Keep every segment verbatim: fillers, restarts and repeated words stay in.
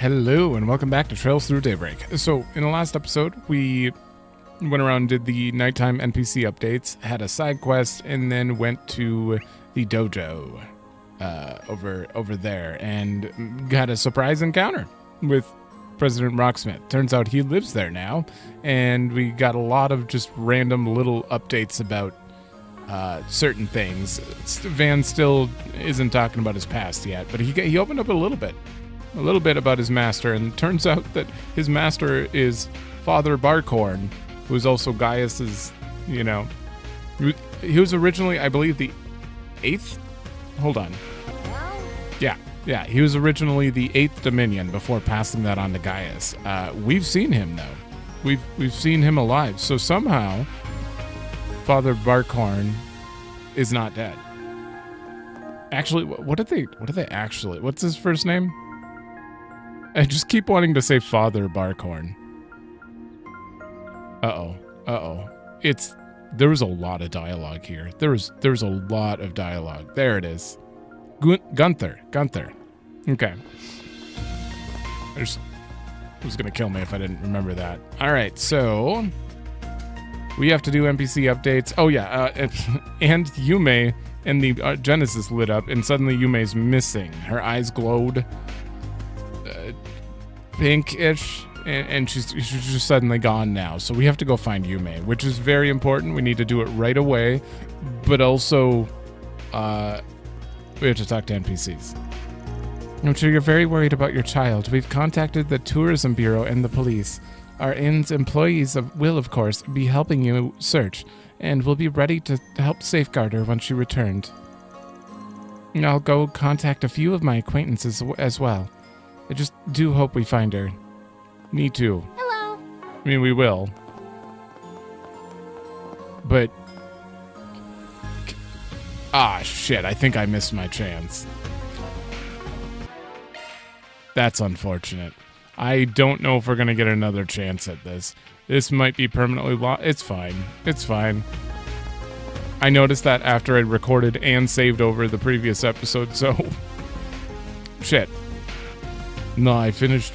Hello and welcome back to Trails Through Daybreak. So in the last episode, we went around and did the nighttime N P C updates, had a side quest, and then went to the dojo uh, over over there and got a surprise encounter with President Rocksmith. Turns out he lives there now, and we got a lot of just random little updates about Uh, certain things. Van still isn't talking about his past yet, but he he opened up a little bit, a little bit about his master, and it turns out that his master is Father Barkhorn, who's also Gaius's, you know, he was originally, I believe, the eighth. Hold on. Yeah, yeah, he was originally the eighth Dominion before passing that on to Gaius. Uh, we've seen him though. We've we've seen him alive. So somehow Father Barkhorn is not dead. Actually, what did they? What did they actually? What's his first name? I just keep wanting to say Father Barkhorn. Uh oh. Uh oh. It's there was a lot of dialogue here. There was there was a lot of dialogue. There it is. Gun Gunther. Gunther. Okay. There's. It was gonna kill me if I didn't remember that. All right. So. We have to do N P C updates. Oh yeah, uh, and, and Yume and the uh, Genesis lit up, and suddenly Yume's missing. Her eyes glowed uh, pink-ish, and, and she's, she's just suddenly gone now. So we have to go find Yume, which is very important. We need to do it right away, but also uh, we have to talk to N P Cs. I'm sure you're very worried about your child. We've contacted the Tourism Bureau and the police. Our inn's employees of, will, of course, be helping you search, and will be ready to help safeguard her when she returned. I'll go contact a few of my acquaintances as well. I just do hope we find her. Me too. Hello. I mean, we will. But... Ah, shit, I think I missed my chance. That's unfortunate. I don't know if we're going to get another chance at this. This might be permanently lost. It's fine. It's fine. I noticed that after I recorded and saved over the previous episode, so... Shit. No, I finished...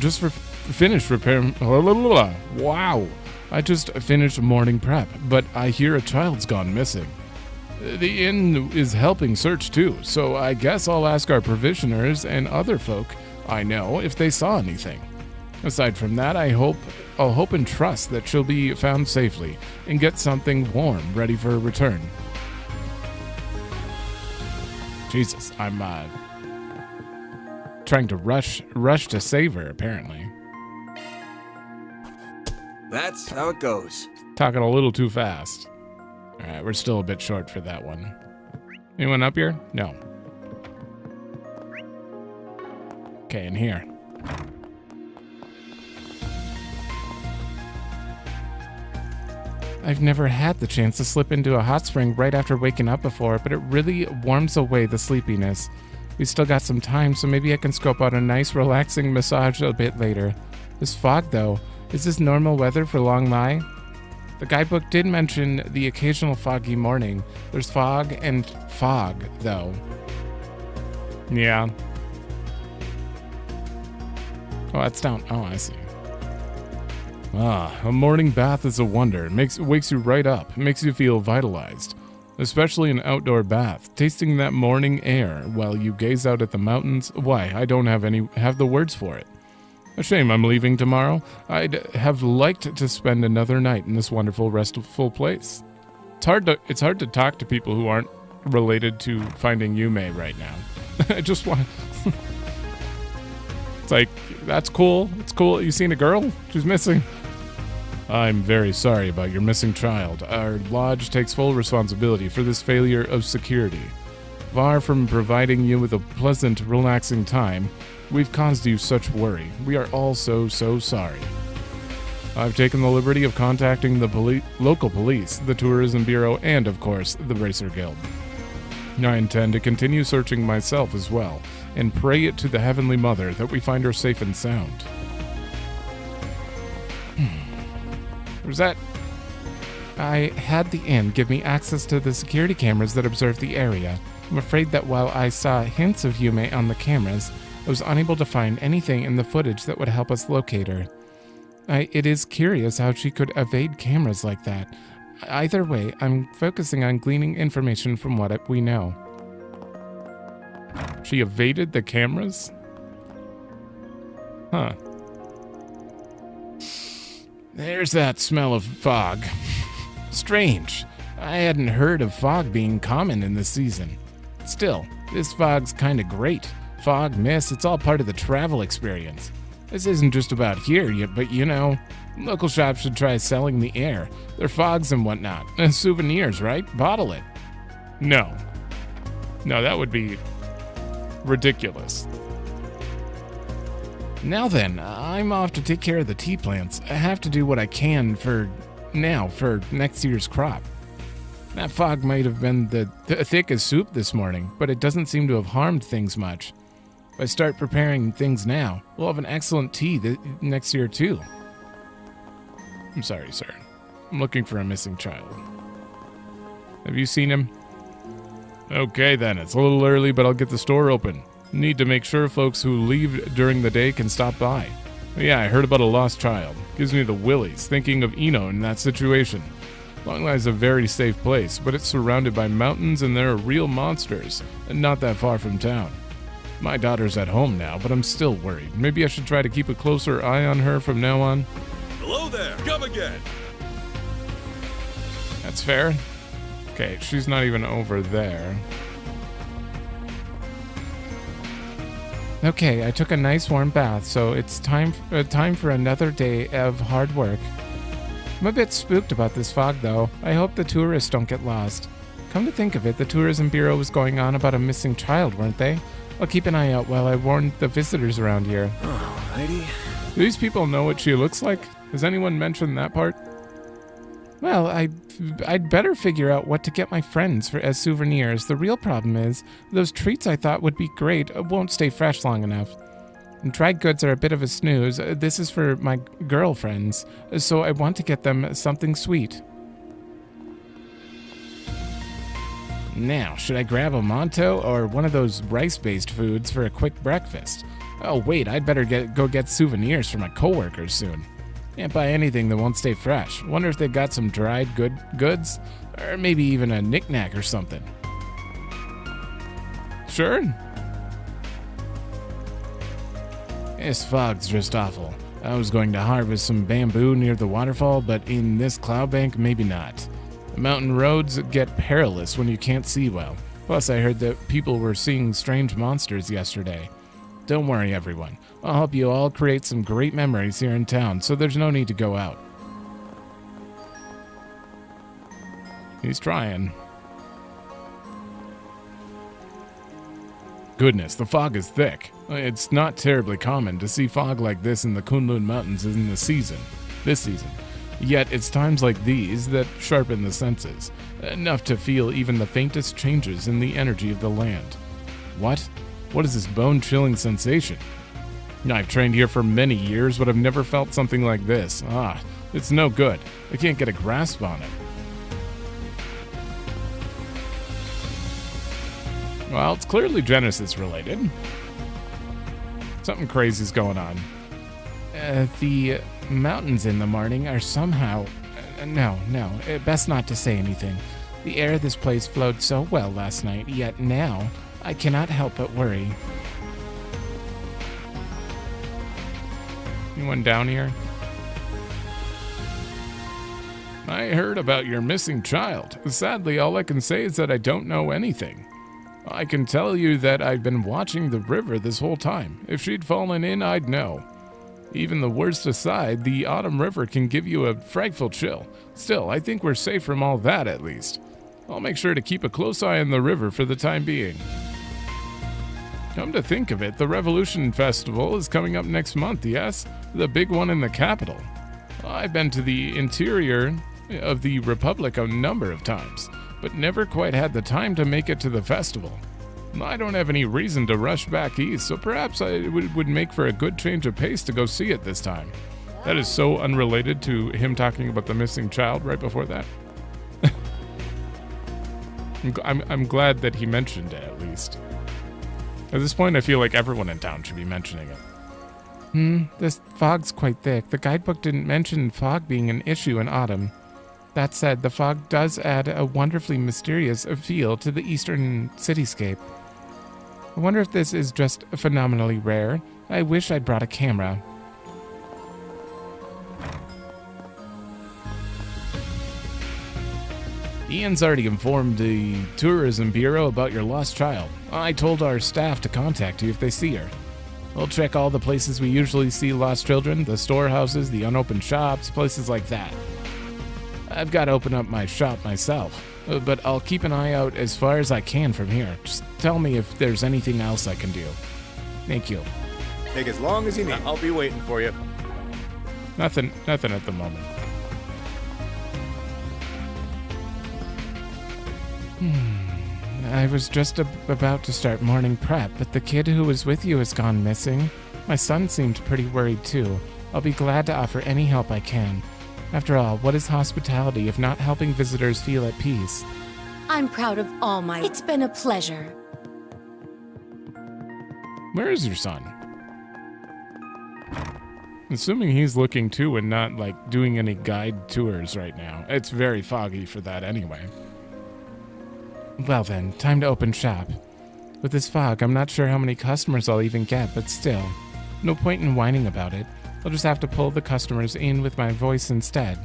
Just re finished repair... Wow. I just finished morning prep, but I hear a child's gone missing. The inn is helping search, too, so I guess I'll ask our provisioners and other folk... I know, if they saw anything. Aside from that, I hope, I'll hope and trust that she'll be found safely and get something warm ready for her return. Jesus, I'm uh, trying to rush, rush to save her, apparently. That's how it goes. Talking a little too fast. All right, we're still a bit short for that one. Anyone up here? No. Okay, in here. I've never had the chance to slip into a hot spring right after waking up before, but it really warms away the sleepiness. We still got some time, so maybe I can scope out a nice, relaxing massage a bit later. This fog, though, is this normal weather for Longlai? The guidebook did mention the occasional foggy morning. There's fog and fog, though. Yeah. Oh, that's down. Oh, I see. Ah, a morning bath is a wonder. It makes, wakes you right up. It makes you feel vitalized. Especially an outdoor bath. Tasting that morning air while you gaze out at the mountains. Why, I don't have any have the words for it. A shame I'm leaving tomorrow. I'd have liked to spend another night in this wonderful, restful place. It's hard to, it's hard to talk to people who aren't related to finding Yume right now. I just want... It's like... That's cool. It's cool. You seen a girl? She's missing. I'm very sorry about your missing child. Our lodge takes full responsibility for this failure of security. Far from providing you with a pleasant, relaxing time, we've caused you such worry. We are all so, so sorry. I've taken the liberty of contacting the poli- local police, the Tourism Bureau, and, of course, the Bracer Guild. I intend to continue searching myself as well, and pray it to the Heavenly Mother that we find her safe and sound. Was that? I had the inn give me access to the security cameras that observe the area. I'm afraid that while I saw hints of Yume on the cameras, I was unable to find anything in the footage that would help us locate her. I, it is curious how she could evade cameras like that. Either way, I'm focusing on gleaning information from what it, we know. She evaded the cameras? Huh. There's that smell of fog. Strange. I hadn't heard of fog being common in this season. Still, this fog's kinda great. Fog, mist, it's all part of the travel experience. This isn't just about here, yet, but you know, local shops should try selling the air, their fogs and whatnot. And souvenirs, right? Bottle it. No. No, that would be ridiculous. Now then, I'm off to take care of the tea plants. I have to do what I can for now, for next year's crop. That fog might have been the th thick as soup this morning, but it doesn't seem to have harmed things much. If I start preparing things now, we'll have an excellent tea th next year too. I'm sorry, sir. I'm looking for a missing child. Have you seen him? Okay then, it's a little early, but I'll get the store open. Need to make sure folks who leave during the day can stop by. Yeah, I heard about a lost child. Gives me the willies, thinking of Eno in that situation. Longlai is a very safe place, but it's surrounded by mountains and there are real monsters, and not that far from town. My daughter's at home now, but I'm still worried. Maybe I should try to keep a closer eye on her from now on. Hello there, come again! That's fair. Okay, she's not even over there. Okay, I took a nice warm bath, so it's time uh, time for another day of hard work. I'm a bit spooked about this fog, though. I hope the tourists don't get lost. Come to think of it, the Tourism Bureau was going on about a missing child, weren't they? I'll keep an eye out while I warn the visitors around here. Alrighty. Do these people know what she looks like? Has anyone mentioned that part? Well, I, I'd better figure out what to get my friends for as souvenirs. The real problem is, those treats I thought would be great won't stay fresh long enough. And dried goods are a bit of a snooze. This is for my girlfriends, so I want to get them something sweet. Now, should I grab a manto or one of those rice-based foods for a quick breakfast? Oh wait, I'd better get, go get souvenirs for my coworkers soon. Can't buy anything that won't stay fresh. Wonder if they've got some dried good goods, or maybe even a knick-knack or something. Sure. This fog's just awful. I was going to harvest some bamboo near the waterfall, but in this cloud bank, maybe not. The mountain roads get perilous when you can't see well. Plus, I heard that people were seeing strange monsters yesterday. Don't worry, everyone. I'll help you all create some great memories here in town, so there's no need to go out. He's trying. Goodness, the fog is thick. It's not terribly common to see fog like this in the Kunlun Mountains in the season, this season. Yet it's times like these that sharpen the senses, enough to feel even the faintest changes in the energy of the land. What? What is this bone-chilling sensation? I've trained here for many years, but I've never felt something like this. Ah, it's no good. I can't get a grasp on it. Well, it's clearly Genesis-related. Something crazy's going on. Uh, the mountains in the morning are somehow... Uh, no, no, uh, best not to say anything. The air of this place flowed so well last night, yet now... I cannot help but worry. Anyone down here? I heard about your missing child. Sadly, all I can say is that I don't know anything. I can tell you that I've been watching the river this whole time. If she'd fallen in, I'd know. Even the worst aside, the Autumn River can give you a frightful chill. Still, I think we're safe from all that at least. I'll make sure to keep a close eye on the river for the time being. Come to think of it, the Revolution Festival is coming up next month, yes? The big one in the capital. I've been to the interior of the Republic a number of times, but never quite had the time to make it to the festival. I don't have any reason to rush back east, so perhaps it would make for a good change of pace to go see it this time. That is so unrelated to him talking about the missing child right before that. I'm, I'm glad that he mentioned it, at least. At this point, I feel like everyone in town should be mentioning it. Hmm, this fog's quite thick. The guidebook didn't mention fog being an issue in autumn. That said, the fog does add a wonderfully mysterious feel to the eastern cityscape. I wonder if this is just phenomenally rare. I wish I'd brought a camera. Ian's already informed the Tourism Bureau about your lost child. I told our staff to contact you if they see her. We'll check all the places we usually see lost children, the storehouses, the unopened shops, places like that. I've got to open up my shop myself, but I'll keep an eye out as far as I can from here. Just tell me if there's anything else I can do. Thank you. Take as long as you need. I'll be waiting for you. Nothing, nothing at the moment. Hmm. I was just ab about to start morning prep, but the kid who was with you has gone missing. My son seemed pretty worried too. I'll be glad to offer any help I can. After all, what is hospitality if not helping visitors feel at peace? I'm proud of all my... It's been a pleasure. Where is your son? Assuming he's looking too and not, like, doing any guide tours right now. It's very foggy for that anyway. Well then, time to open shop. With this fog, I'm not sure how many customers I'll even get, but still. No point in whining about it. I'll just have to pull the customers in with my voice instead.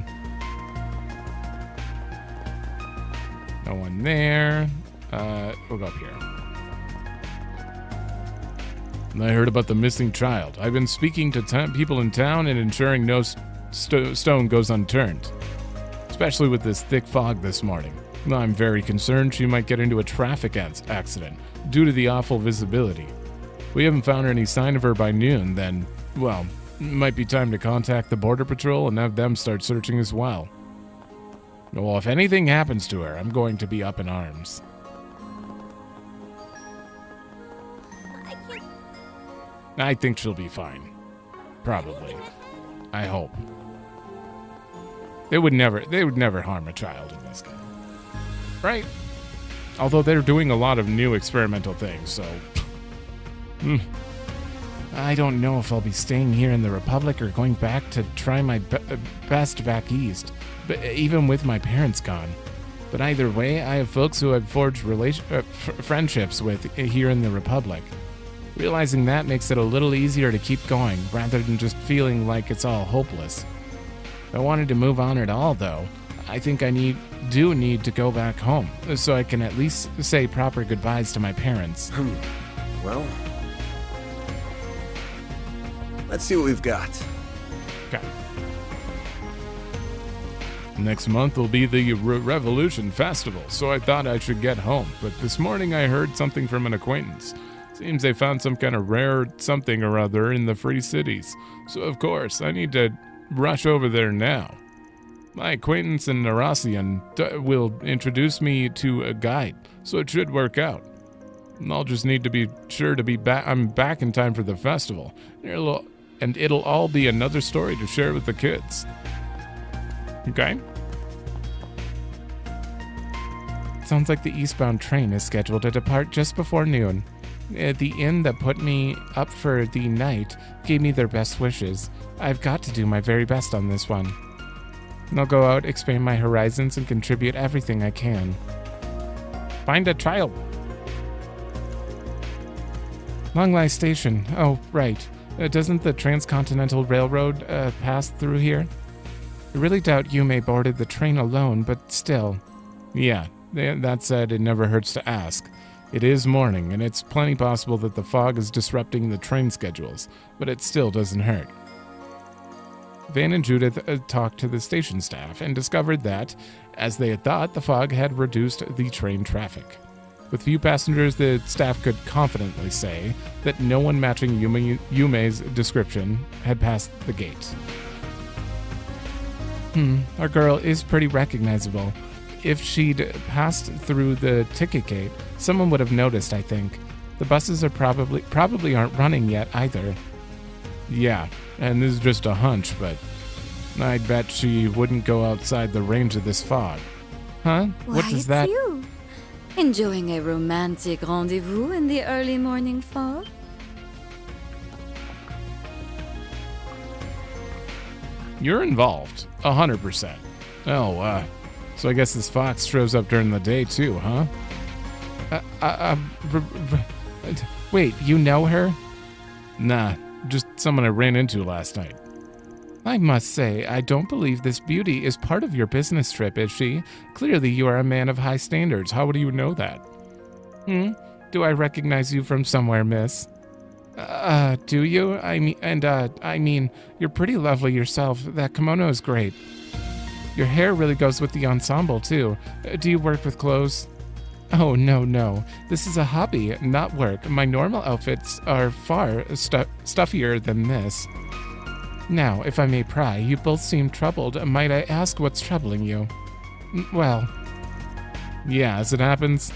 No one there. Uh, we'll go up here. And I heard about the missing child. I've been speaking to people in town and ensuring no st stone goes unturned. Especially with this thick fog this morning. I'm very concerned she might get into a traffic accident due to the awful visibility. We haven't found any sign of her by noon, then, well, might be time to contact the Border Patrol and have them start searching as well. Well, if anything happens to her, I'm going to be up in arms. I, I think she'll be fine. Probably. I hope. They would never, they would never harm a child in this game. Right? Although they're doing a lot of new experimental things, so... mm. I don't know if I'll be staying here in the Republic or going back to try my be best back east, but even with my parents gone. But either way, I have folks who I've forged relation uh, friendships with here in the Republic. Realizing that makes it a little easier to keep going, rather than just feeling like it's all hopeless. If I wanted to move on at all, though, I think I need... do need to go back home, so I can at least say proper goodbyes to my parents. Hmm. Well, let's see what we've got. Okay. Next month will be the Re Revolution Festival, so I thought I should get home, but this morning I heard something from an acquaintance. Seems they found some kind of rare something or other in the Free Cities, so of course I need to rush over there now. My acquaintance in Narassian will introduce me to a guide, so it should work out. I'll just need to be sure to be back. I'm back in time for the festival, it'll and it'll all be another story to share with the kids. Okay. Sounds like the eastbound train is scheduled to depart just before noon. At the inn that put me up for the night gave me their best wishes. I've got to do my very best on this one. I'll go out, expand my horizons, and contribute everything I can. Find a child. Longlai Station. Oh, right. Uh, doesn't the Transcontinental Railroad uh, pass through here? I really doubt Yume boarded the train alone, but still. Yeah, that said, it never hurts to ask. It is morning, and it's plenty possible that the fog is disrupting the train schedules, but it still doesn't hurt. Van and Judith uh, talked to the station staff and discovered that, as they had thought, the fog had reduced the train traffic. With few passengers, the staff could confidently say that no one matching Yume, Yume's description had passed the gate. Hmm, our girl is pretty recognizable. If she'd passed through the ticket gate, someone would have noticed, I think. The buses are probably probably aren't running yet either. Yeah, and this is just a hunch, but I'd bet she wouldn't go outside the range of this fog. Huh? Why, what does that... You. Enjoying a romantic rendezvous in the early morning fog? You're involved, one hundred percent. Oh, uh, so I guess this fox shows up during the day too, huh? Uh, uh, uh, wait, you know her? Nah, just someone I ran into last night. I must say, I don't believe this beauty is part of your business trip, is she? Clearly you are a man of high standards. How do you know that? Hmm? Do I recognize you from somewhere, miss? Uh, do you? I mean, and, uh, I mean, you're pretty lovely yourself. That kimono is great. Your hair really goes with the ensemble, too. Uh, do you work with clothes? Oh, no, no. This is a hobby, not work. My normal outfits are far stu- stuffier than this. Now, if I may pry, you both seem troubled. Might I ask what's troubling you? Well, yeah, as it happens.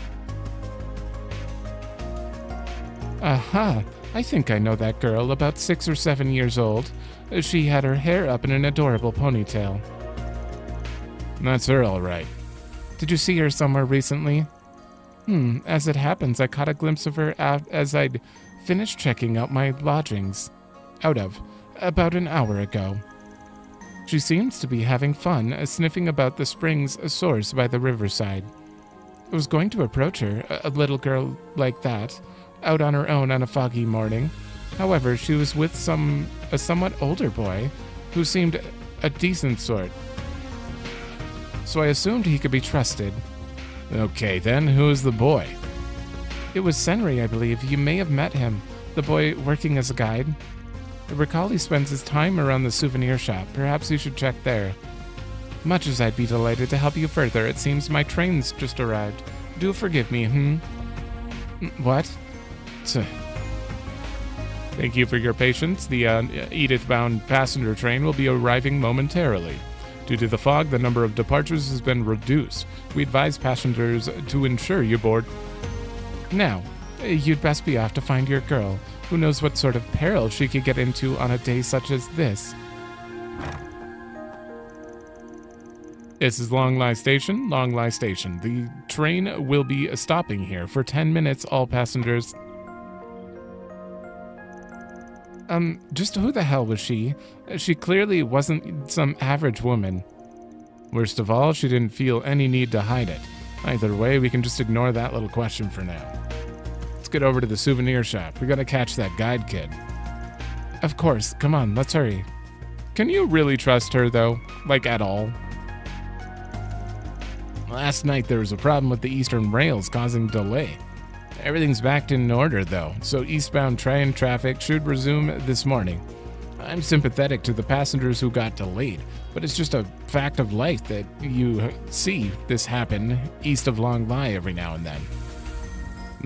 Aha, I think I know that girl, about six or seven years old. She had her hair up in an adorable ponytail. That's her, all right. Did you see her somewhere recently? Hmm, as it happens, I caught a glimpse of her as I'd finished checking out my lodgings. Out of. About an hour ago. She seems to be having fun, uh, sniffing about the spring's source by the riverside. I was going to approach her, a little girl like that, out on her own on a foggy morning. However, she was with some a somewhat older boy, who seemed a decent sort. So I assumed he could be trusted. Okay, then, who is the boy? It was Senri, I believe. You may have met him, the boy working as a guide. I recall he spends his time around the souvenir shop. Perhaps you should check there. Much as I'd be delighted to help you further, it seems my train's just arrived. Do forgive me, hmm? What? Tch. Thank you for your patience. The uh, Edith-bound passenger train will be arriving momentarily. Due to the fog, the number of departures has been reduced. We advise passengers to ensure you board. Now, you'd best be off to find your girl. Who knows what sort of peril she could get into on a day such as this? This is Longlai Station, Longlai Station. The train will be stopping here for ten minutes, all passengers. Um, just who the hell was she? She clearly wasn't some average woman. Worst of all, she didn't feel any need to hide it. Either way, we can just ignore that little question for now. Get over to the souvenir shop. We gotta catch that guide kid. Of course. Come on, let's hurry. Can you really trust her, though? Like, at all? Last night there was a problem with the eastern rails causing delay. Everything's back in order, though, so eastbound train traffic should resume this morning. I'm sympathetic to the passengers who got delayed, but it's just a fact of life that you see this happen east of Longlai every now and then.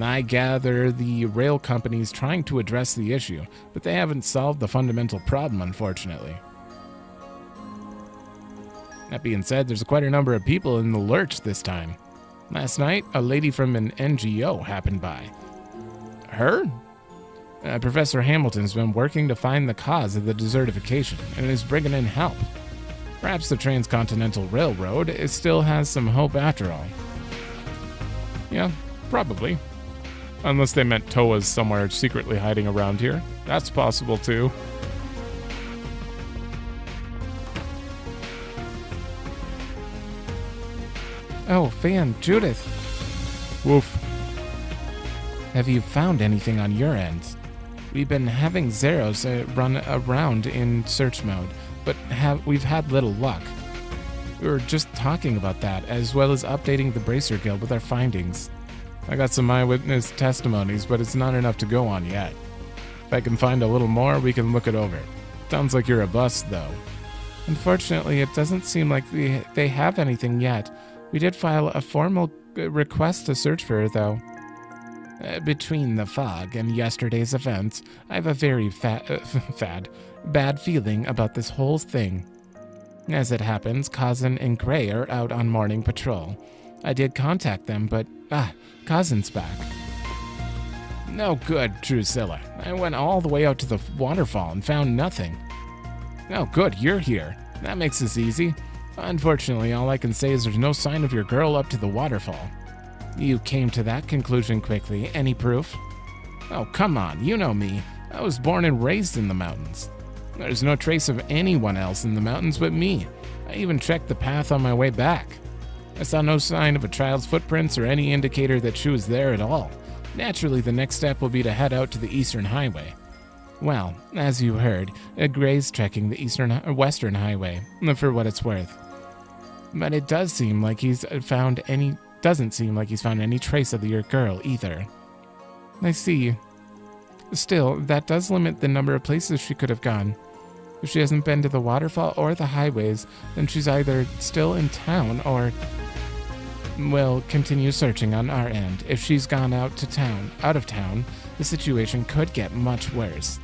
I gather the rail company's trying to address the issue, but they haven't solved the fundamental problem, unfortunately. That being said, there's quite a number of people in the lurch this time. Last night, a lady from an N G O happened by. Her? Uh, Professor Hamilton's been working to find the cause of the desertification and is bringing in help. Perhaps the Transcontinental Railroad is still has some hope after all. Yeah, probably. Unless they meant Toa's somewhere secretly hiding around here. That's possible, too. Oh, Van, Judith. Woof. Have you found anything on your end? We've been having Xeros uh, run around in search mode, but have, we've had little luck. We were just talking about that, as well as updating the Bracer Guild with our findings. I got some eyewitness testimonies, but it's not enough to go on yet. If I can find a little more, we can look it over. Sounds like you're a bust, though. Unfortunately, it doesn't seem like they have anything yet. We did file a formal request to search for her, though. Uh, between the fog and yesterday's events, I have a very fa uh, fad, bad feeling about this whole thing. As it happens, Cousin and Gray are out on morning patrol. I did contact them, but, ah, Cousin's back. No good, Drusilla. I went all the way out to the waterfall and found nothing. No good, you're here. That makes this easy. Unfortunately, all I can say is there's no sign of your girl up to the waterfall. You came to that conclusion quickly. Any proof? Oh, come on. You know me. I was born and raised in the mountains. There's no trace of anyone else in the mountains but me. I even checked the path on my way back. I saw no sign of a child's footprints or any indicator that she was there at all. Naturally, the next step will be to head out to the Eastern Highway. Well, as you heard, Gray's trekking the Eastern or Western Highway, for what it's worth. But it does seem like he's found any doesn't seem like he's found any trace of your girl either. I see. Still, that does limit the number of places she could have gone. If she hasn't been to the waterfall or the highways, then she's either still in town or... We'll continue searching on our end. If she's gone out to town, out of town, the situation could get much worse.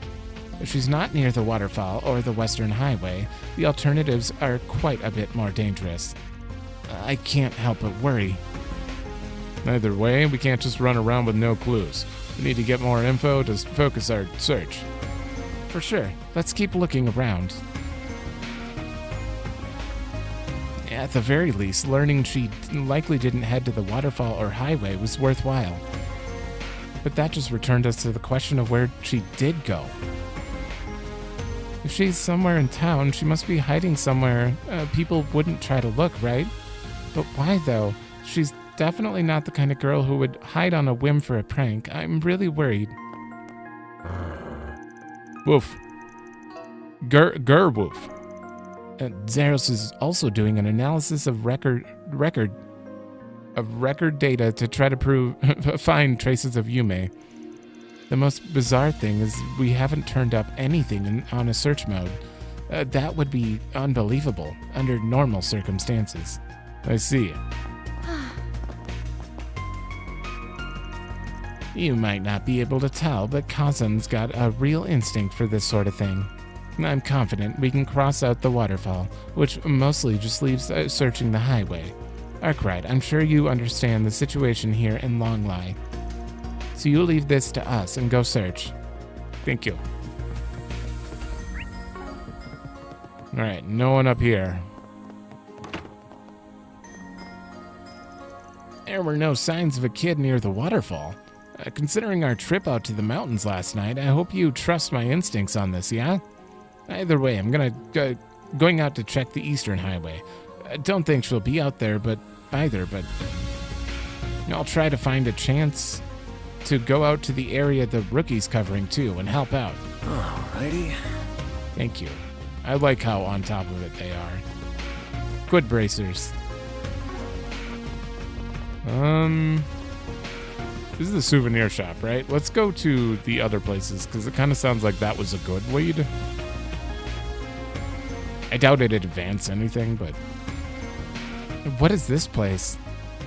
If she's not near the waterfall or the Western Highway, the alternatives are quite a bit more dangerous. I can't help but worry. Either way, we can't just run around with no clues. We need to get more info to focus our search. For sure. Let's keep looking around. At the very least, learning she likely didn't head to the waterfall or highway was worthwhile. But that just returned us to the question of where she did go. If she's somewhere in town, she must be hiding somewhere. Uh, people wouldn't try to look, right? But why, though? She's definitely not the kind of girl who would hide on a whim for a prank. I'm really worried. Woof. Ger, ger woof. Uh, Xeros is also doing an analysis of record record of record data to try to prove find traces of Yume. The most bizarre thing is we haven't turned up anything in, on a search mode. Uh, that would be unbelievable under normal circumstances. I see. You might not be able to tell, but Kazan's got a real instinct for this sort of thing. I'm confident we can cross out the waterfall, which mostly just leaves uh, searching the highway. Arkwright, I'm sure you understand the situation here in Longlai. So you leave this to us and go search. Thank you. Alright, no one up here. There were no signs of a kid near the waterfall. Uh, considering our trip out to the mountains last night, I hope you trust my instincts on this, yeah? Either way, I'm gonna uh, going out to check the Eastern Highway. I don't think she'll be out there, but either. But I'll try to find a chance to go out to the area the rookie's covering too and help out. Alrighty. Thank you. I like how on top of it they are. Good bracers. Um. This is the souvenir shop, right? Let's go to the other places, because it kind of sounds like that was a good lead. I doubt it'd advance anything, but... What is this place?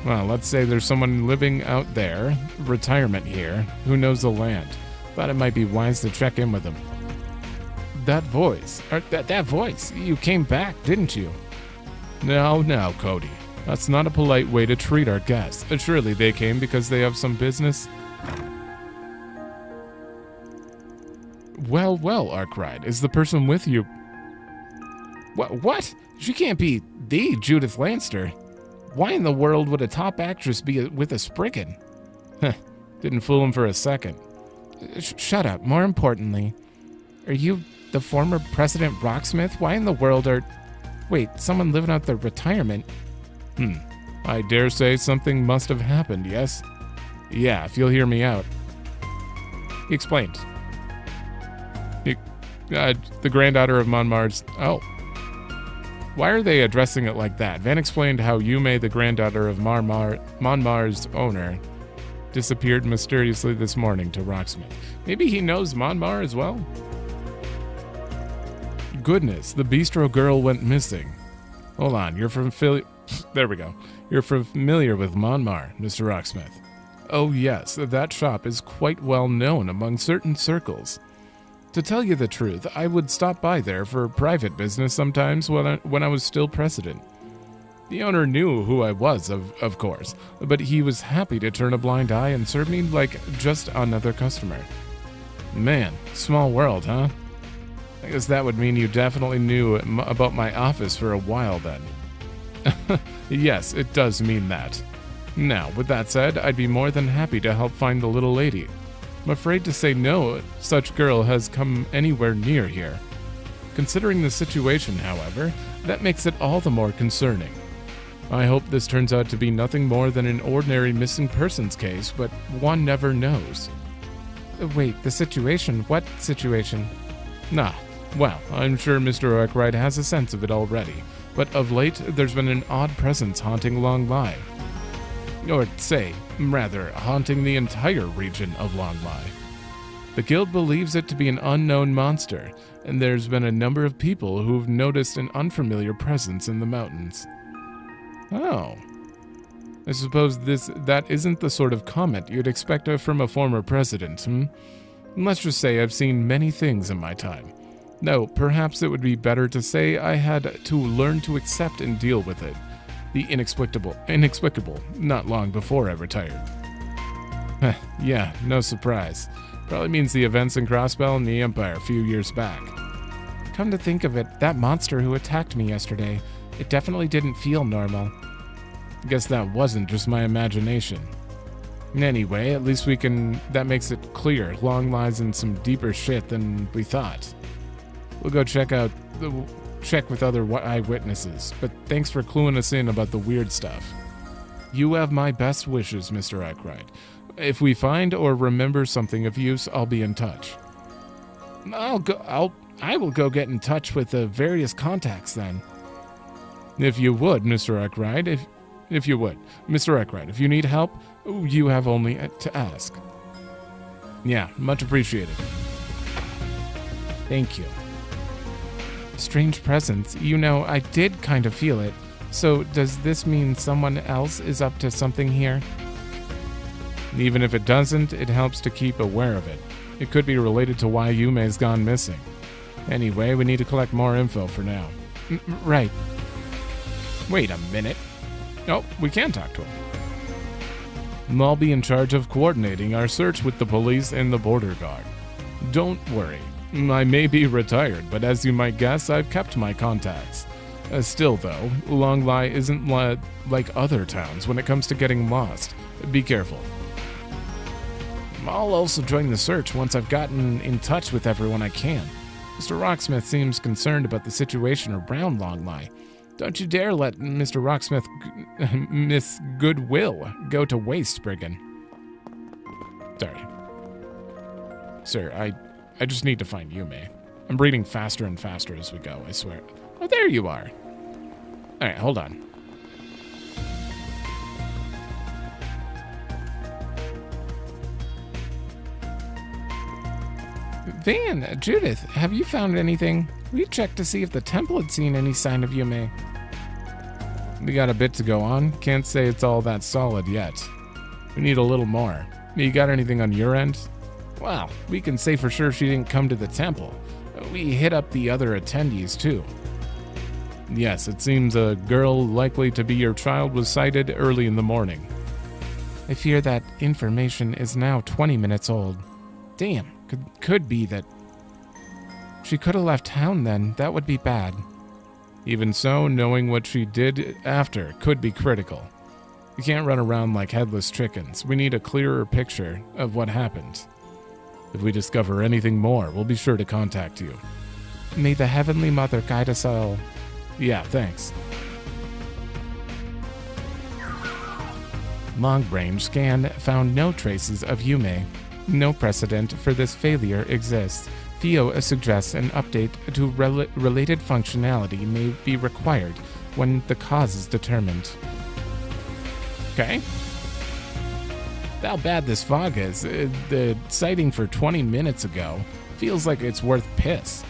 Well, let's say there's someone living out there, retirement here, who knows the land. Thought it might be wise to check in with them. That voice, or that, that voice, you came back, didn't you? No, no, Cody. That's not a polite way to treat our guests. Surely they came because they have some business. Well, well, Arkwright, is the person with you... What? What? She can't be the Judith Lanster. Why in the world would a top actress be with a Spriggan? Huh, didn't fool him for a second. Sh shut up, more importantly. Are you the former President Rocksmith? Why in the world are... Wait, someone living out their retirement... Hmm. I dare say something must have happened, yes? Yeah, if you'll hear me out. He explained. He, uh, the granddaughter of Monmar's... Oh. Why are they addressing it like that? Van explained how Yume, the granddaughter of Marmar, Monmar's owner, disappeared mysteriously this morning to Rocksmith. Maybe he knows Monmar as well? Goodness, the bistro girl went missing. Hold on, you're from Philly... There we go. You're familiar with Monmar, Mister Rocksmith. Oh yes, that shop is quite well known among certain circles. To tell you the truth, I would stop by there for private business sometimes when I, when I was still president. The owner knew who I was, of, of course, but he was happy to turn a blind eye and serve me like just another customer. Man, small world, huh? I guess that would mean you definitely knew about my office for a while then. Yes, it does mean that. Now, with that said, I'd be more than happy to help find the little lady. I'm afraid to say no such girl has come anywhere near here. Considering the situation, however, that makes it all the more concerning. I hope this turns out to be nothing more than an ordinary missing persons case, but one never knows. Wait, the situation? What situation? Nah, well, I'm sure Mister Arkwright has a sense of it already, but of late there's been an odd presence haunting Longlai. Or say, rather, haunting the entire region of Longlai. The guild believes it to be an unknown monster, and there's been a number of people who've noticed an unfamiliar presence in the mountains. Oh. I suppose this that isn't the sort of comment you'd expect from a former president, hmm? Let's just say I've seen many things in my time. No, perhaps it would be better to say I had to learn to accept and deal with it. The inexplicable, inexplicable, not long before I retired. Yeah, no surprise. Probably means the events in Crossbell and the Empire a few years back. Come to think of it, that monster who attacked me yesterday, it definitely didn't feel normal. Guess that wasn't just my imagination. Anyway, at least we can, that makes it clear, Longlai's in some deeper shit than we thought. We'll go check out, the. check with other eyewitnesses, but thanks for cluing us in about the weird stuff. You have my best wishes, Mister Arkwright. If we find or remember something of use, I'll be in touch. I'll go, I'll, I will go get in touch with the various contacts then. If you would, Mr. Arkwright, if, if you would. Mister Arkwright, if you need help, you have only to ask. Yeah, much appreciated. Thank you. Strange presence. You know, I did kind of feel it. So does this mean someone else is up to something here? Even if it doesn't, it helps to keep aware of it. It could be related to why Yume's gone missing. Anyway, we need to collect more info for now. M right. Wait a minute. Oh, we can talk to him. I'll be in charge of coordinating our search with the police and the border guard. Don't worry. I may be retired, but as you might guess, I've kept my contacts. Uh, still, though, Longlai isn't li like other towns when it comes to getting lost. Be careful. I'll also join the search once I've gotten in touch with everyone I can. Mister Rocksmith seems concerned about the situation around Longlai. Don't you dare let Mister Rocksmith, g Miss Goodwill, go to waste, Spriggan. Sorry. Sir, I... I just need to find Yume. I'm breathing faster and faster as we go, I swear. Oh, there you are. All right, hold on. Van, Judith, have you found anything? We checked to see if the temple had seen any sign of Yume. We got a bit to go on. Can't say it's all that solid yet. We need a little more. You got anything on your end? Well, we can say for sure she didn't come to the temple. We hit up the other attendees, too. Yes, it seems a girl likely to be your child was sighted early in the morning. I fear that information is now twenty minutes old. Damn, could, could be that... She could have left town then. That would be bad. Even so, knowing what she did after could be critical. We can't run around like headless chickens. We need a clearer picture of what happened. If we discover anything more, we'll be sure to contact you. May the Heavenly Mother guide us all. Yeah, thanks. Long-range scan found no traces of Yume. No precedent for this failure exists. Theo suggests an update to rel related functionality may be required when the cause is determined. Okay. How bad this fog is, the sighting for twenty minutes ago feels like it's worth piss.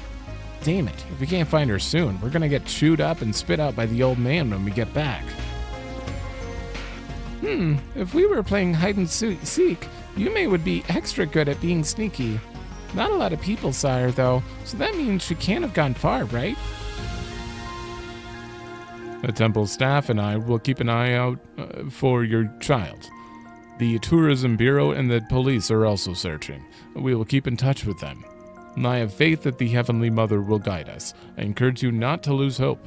Damn it, if we can't find her soon, we're gonna get chewed up and spit out by the old man when we get back. Hmm, if we were playing hide and seek, Yume would be extra good at being sneaky. Not a lot of people saw her though, so that means she can't have gone far, right? The temple staff and I will keep an eye out uh, for your child. The Tourism Bureau and the police are also searching. We will keep in touch with them. I have faith that the Heavenly Mother will guide us. I encourage you not to lose hope.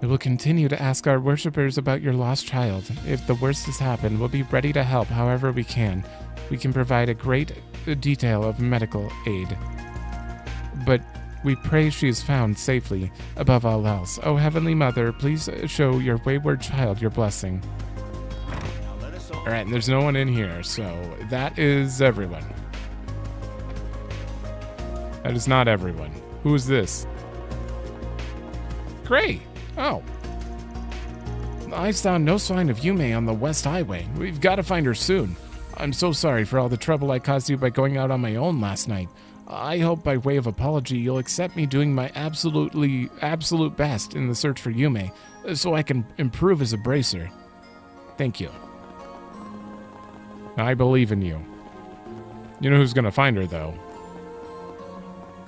We will continue to ask our worshippers about your lost child. If the worst has happened, we'll be ready to help however we can. We can provide a great detail of medical aid. But we pray she is found safely, above all else. Oh, Heavenly Mother, please show your wayward child your blessing. All right, and there's no one in here, so that is everyone. That is not everyone. Who is this? Gray! Oh. I saw no sign of Yume on the West Highway. We've got to find her soon. I'm so sorry for all the trouble I caused you by going out on my own last night. I hope by way of apology you'll accept me doing my absolutely absolute best in the search for Yume so I can improve as a bracer. Thank you. I believe in you. You know who's going to find her, though?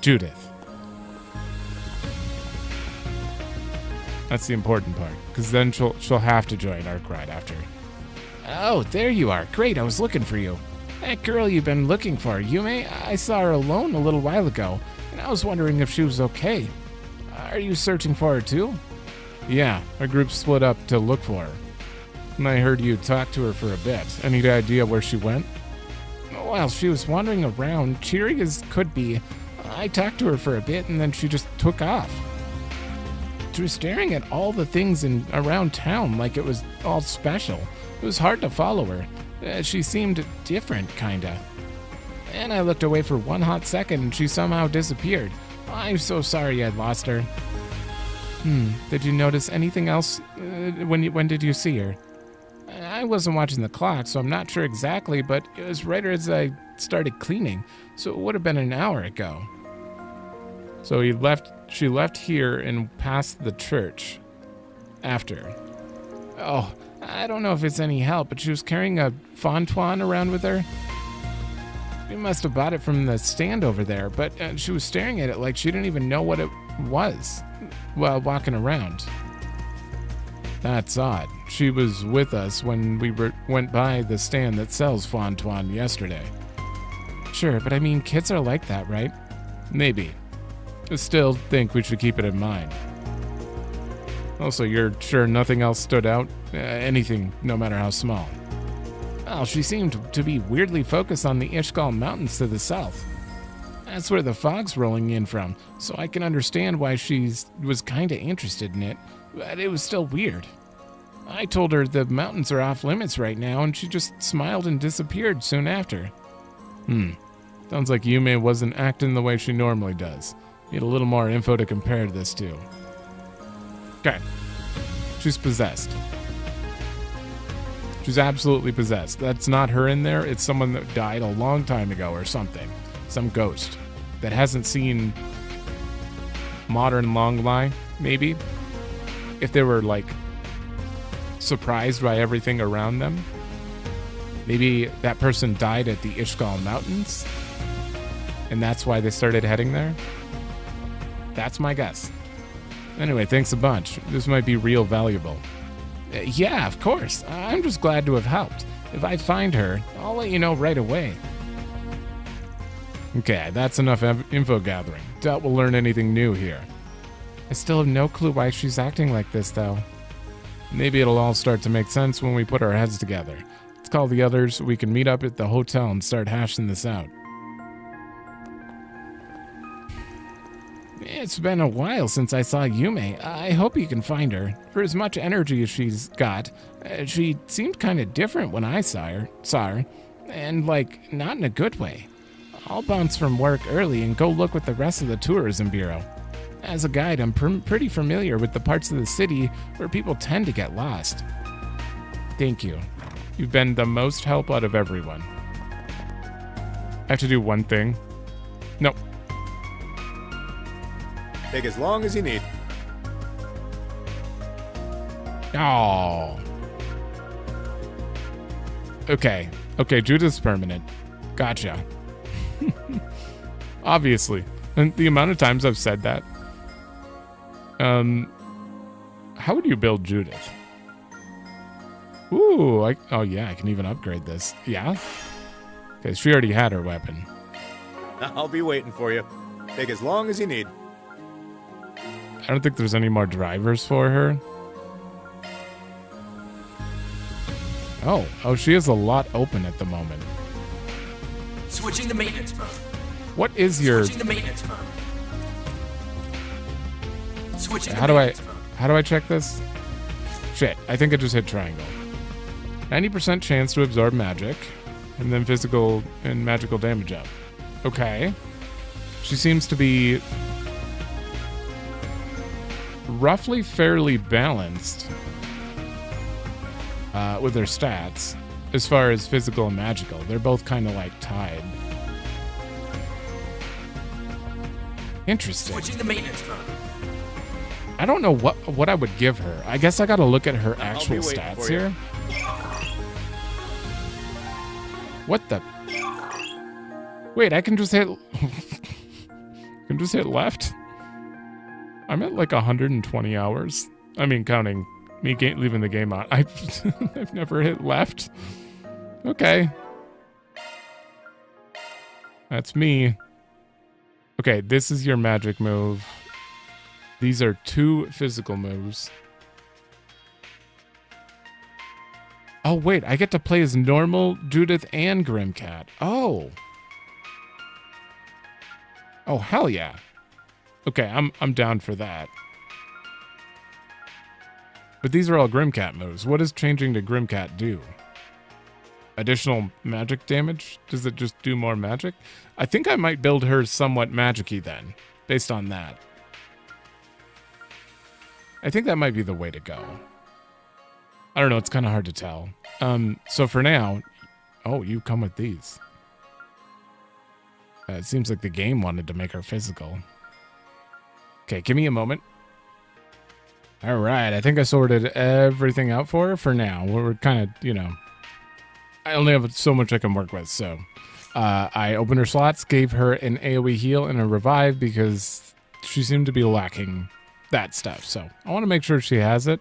Judith. That's the important part, because then she'll, she'll have to join Arkride after. Oh, there you are. Great, I was looking for you. That girl you've been looking for, Yume, I saw her alone a little while ago, and I was wondering if she was okay. Are you searching for her, too? Yeah, our group split up to look for her. And I heard you talk to her for a bit. Any idea where she went? Well, she was wandering around, cheery as could be. I talked to her for a bit, and then she just took off. She was staring at all the things in around town like it was all special. It was hard to follow her. Uh, she seemed different, kinda. And I looked away for one hot second, and she somehow disappeared. I'm so sorry I lost her. Hmm, did you notice anything else? Uh, when, you, when did you see her? I wasn't watching the clock, so I'm not sure exactly, but it was right as I started cleaning, so it would have been an hour ago. So he left, she left here and passed the church after. Oh, I don't know if it's any help, but she was carrying a fontuan around with her. She must have bought it from the stand over there, but she was staring at it like she didn't even know what it was while walking around. That's odd. She was with us when we were, went by the stand that sells fontuan yesterday. Sure, but I mean, kids are like that, right? Maybe. I still think we should keep it in mind. Also, you're sure nothing else stood out? Uh, anything, no matter how small. Well, she seemed to be weirdly focused on the Ishgal Mountains to the south. That's where the fog's rolling in from, so I can understand why she was kinda interested in it. But it was still weird. I told her the mountains are off limits right now, and she just smiled and disappeared soon after. Hmm. Sounds like Yume wasn't acting the way she normally does. Need a little more info to compare this to. Okay. She's possessed. She's absolutely possessed. That's not her in there. It's someone that died a long time ago or something. Some ghost that hasn't seen modern Longlai, maybe. If they were, like, surprised by everything around them. Maybe that person died at the Ishgal Mountains, and that's why they started heading there. That's my guess. Anyway, thanks a bunch. This might be real valuable. Uh, yeah, of course. I'm just glad to have helped. If I find her, I'll let you know right away. Okay, that's enough info gathering. Doubt we'll learn anything new here. I still have no clue why she's acting like this, though. Maybe it'll all start to make sense when we put our heads together. Let's call the others. We can meet up at the hotel and start hashing this out. It's been a while since I saw Yume. I hope you can find her. For as much energy as she's got, uh, she seemed kind of different when I saw her, saw her, and, like, not in a good way. I'll bounce from work early and go look with the rest of the Tourism Bureau. As a guide, I'm pr pretty familiar with the parts of the city where people tend to get lost. Thank you. You've been the most help out of everyone. I have to do one thing. Nope. Take as long as you need. Oh. Okay. Okay, Judith's permanent. Gotcha. Obviously. And the amount of times I've said that. Um, how would you build Judith? Ooh, I, oh yeah, I can even upgrade this. Yeah? Okay, she already had her weapon. I'll be waiting for you. Take as long as you need. I don't think there's any more drivers for her. Oh, oh, she has a lot open at the moment. Switching to maintenance mode. What is your? Switching to maintenance mode. Switching. How do I? How do I check this? Shit, I think I just hit triangle. ninety percent chance to absorb magic, and then physical and magical damage up. Okay. She seems to be roughly fairly balanced uh, with her stats as far as physical and magical. They're both kind of like tied. Interesting. Switching to maintenance mode. I don't know what what I would give her. I guess I gotta look at her actual stats here. What the? Wait, I can just hit. I can just hit left. I'm at like one hundred twenty hours. I mean, counting me game, leaving the game on. I've I've never hit left. Okay, that's me. Okay, this is your magic move. These are two physical moves. Oh, wait, I get to play as normal Judith and Grimcat. Oh. Oh, hell yeah. Okay, I'm I'm down for that. But these are all Grimcat moves. What does changing to Grimcat do? Additional magic damage? Does it just do more magic? I think I might build her somewhat magic-y then, based on that. I think that might be the way to go. I don't know, it's kind of hard to tell. Um, so for now, oh, you come with these. Uh, it seems like the game wanted to make her physical. Okay, give me a moment. All right, I think I sorted everything out for her for now. We're kind of, you know, I only have so much I can work with, so. Uh, I opened her slots, gave her an AoE heal and a revive because she seemed to be lacking that stuff. So I want to make sure she has it.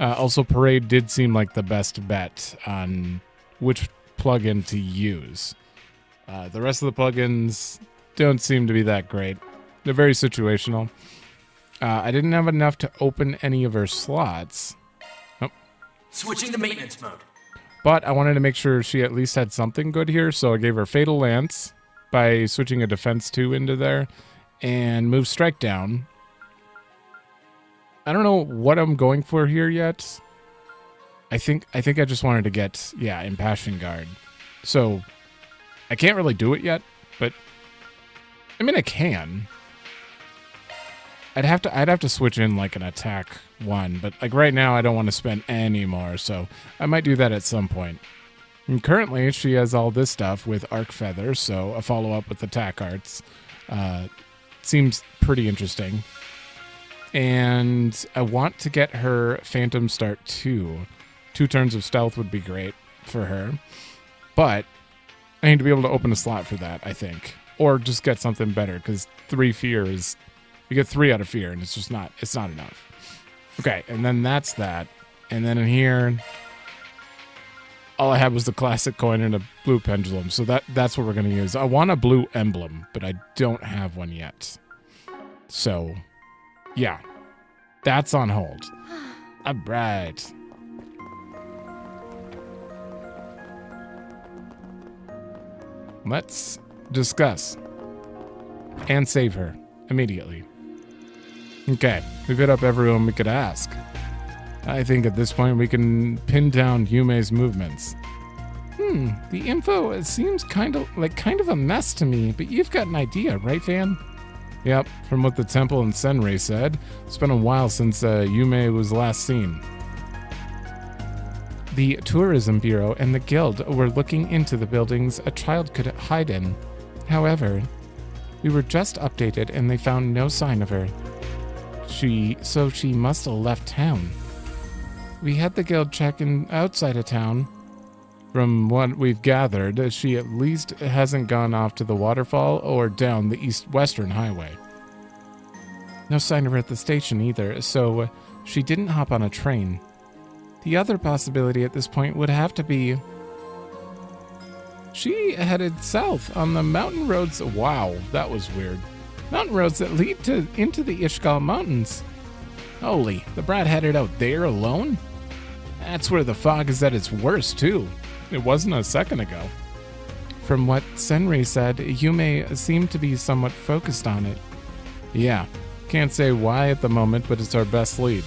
Uh, also, Parade did seem like the best bet on which plugin to use. Uh, the rest of the plugins don't seem to be that great. They're very situational. Uh, I didn't have enough to open any of her slots. Nope. Switching to maintenance mode. But I wanted to make sure she at least had something good here, so I gave her Fatal Lance by switching a Defense two into there and move Strike Down. I don't know what I'm going for here yet. I think I think I just wanted to get, yeah, Impassion Guard. So I can't really do it yet, but I mean I can. I'd have to I'd have to switch in like an attack one, but like right now I don't want to spend any more, so I might do that at some point. And currently she has all this stuff with Arc Feather, so a follow-up with Attack Arts uh, seems pretty interesting. And I want to get her Phantom Start two. Two turns of stealth would be great for her. But I need to be able to open a slot for that, I think. Or just get something better, because three fear is... You get three out of fear, and it's just not... It's not enough. Okay, and then that's that. And then in here... All I had was the classic coin and a blue pendulum. So that that's what we're going to use. I want a blue emblem, but I don't have one yet. So... Yeah, that's on hold. All right. Let's discuss and save her immediately. Okay, we've hit up everyone we could ask. I think at this point we can pin down Yume's movements. Hmm, the info it seems kind of like kind of a mess to me, but you've got an idea, right, Van? Yep, from what the temple and Senri said, it's been a while since uh, Yume was last seen. The Tourism Bureau and the Guild were looking into the buildings a child could hide in. However, we were just updated and they found no sign of her. She, so she must have left town. We had the Guild check in outside of town. From what we've gathered, she at least hasn't gone off to the waterfall or down the east-western highway. No sign of her at the station either, so she didn't hop on a train. The other possibility at this point would have to be... She headed south on the mountain roads... Wow, that was weird. Mountain roads that lead to into the Ishgal Mountains. Holy, the brat headed out there alone? That's where the fog is at its worst, too. It wasn't a second ago. From what Senri said, Yume seemed to be somewhat focused on it. Yeah, can't say why at the moment, but it's our best lead.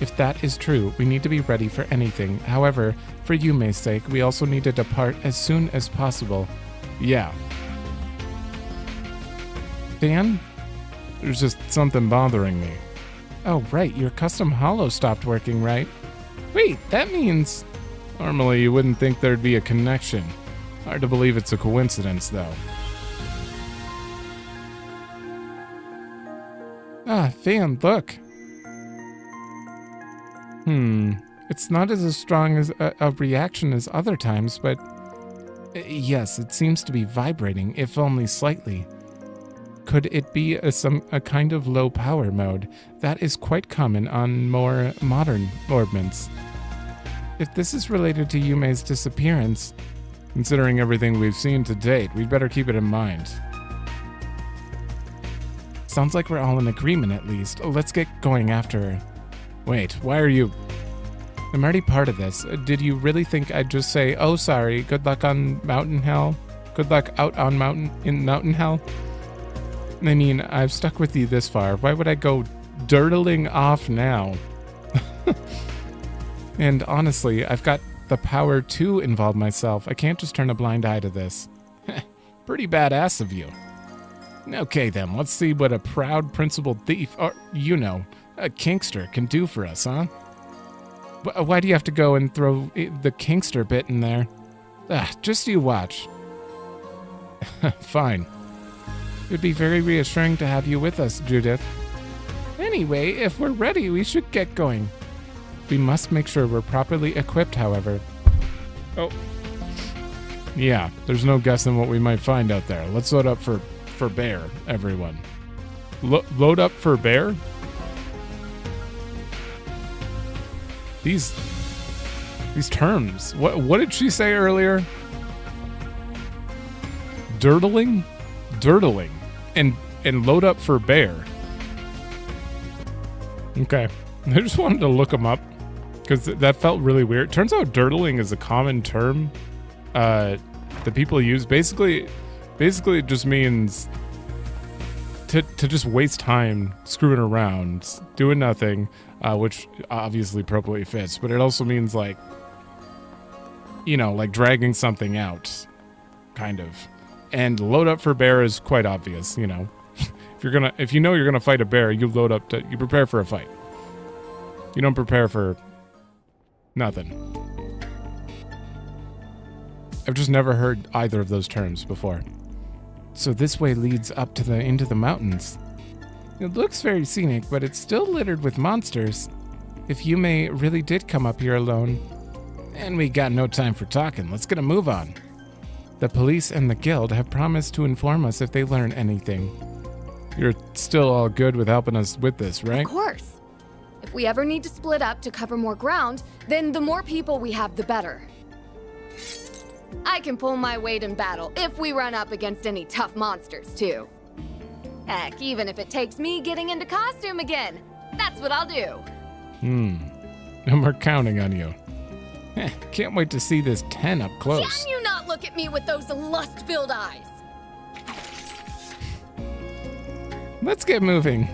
If that is true, we need to be ready for anything. However, for Yume's sake, we also need to depart as soon as possible. Yeah. Dan? There's just something bothering me. Oh, right. Your custom holo stopped working, right? Wait, that means... Normally, you wouldn't think there'd be a connection. Hard to believe it's a coincidence, though. Ah, Van, look. Hmm. It's not as strong as a, a reaction as other times, but... Uh, yes, it seems to be vibrating, if only slightly. Could it be a, some, a kind of low power mode? That is quite common on more modern orbments. If this is related to Yume's disappearance... Considering everything we've seen to date, we'd better keep it in mind. Sounds like we're all in agreement, at least. Let's get going after her. Wait, why are you... I'm already part of this. Did you really think I'd just say, oh, sorry, good luck on Mountain Hell? Good luck out on Mountain... in Mountain Hell? I mean, I've stuck with you this far. Why would I go dirtling off now? And honestly, I've got the power to involve myself. I can't just turn a blind eye to this. Pretty badass of you. Okay then, let's see what a proud principled thief, or, you know, a kinkster can do for us, huh? Why do you have to go and throw the kinkster bit in there? Ah, just you watch. Fine. It'd be very reassuring to have you with us, Judith. Anyway, if we're ready, we should get going. We must make sure we're properly equipped, however. Oh. Yeah, there's no guessing what we might find out there. Let's load up for, for bear, everyone. Lo- load up for bear? These... These terms. What, what did she say earlier? Dirtling? Dirtling. And, and load up for bear. Okay. I just wanted to look them up, because th that felt really weird. Turns out dirtling is a common term uh, that people use. Basically, basically it just means to, to just waste time screwing around, doing nothing, uh, which obviously appropriately fits. But it also means, like, you know, like dragging something out, kind of. And load up for bear is quite obvious, you know. If you're gonna, if you know you're gonna fight a bear, you load up to, you prepare for a fight. You don't prepare for nothing. I've just never heard either of those terms before. So this way leads up to the into the mountains. It looks very scenic, but it's still littered with monsters. If Yume really did come up here alone. And we got no time for talking. Let's get a move on. The police and the guild have promised to inform us if they learn anything. You're still all good with helping us with this, right? Of course. If we ever need to split up to cover more ground, then the more people we have, the better. I can pull my weight in battle if we run up against any tough monsters, too. Heck, even if it takes me getting into costume again, that's what I'll do. Hmm. And we're counting on you. Heh, can't wait to see this ten up close. Can you not look at me with those lust-filled eyes? Let's get moving.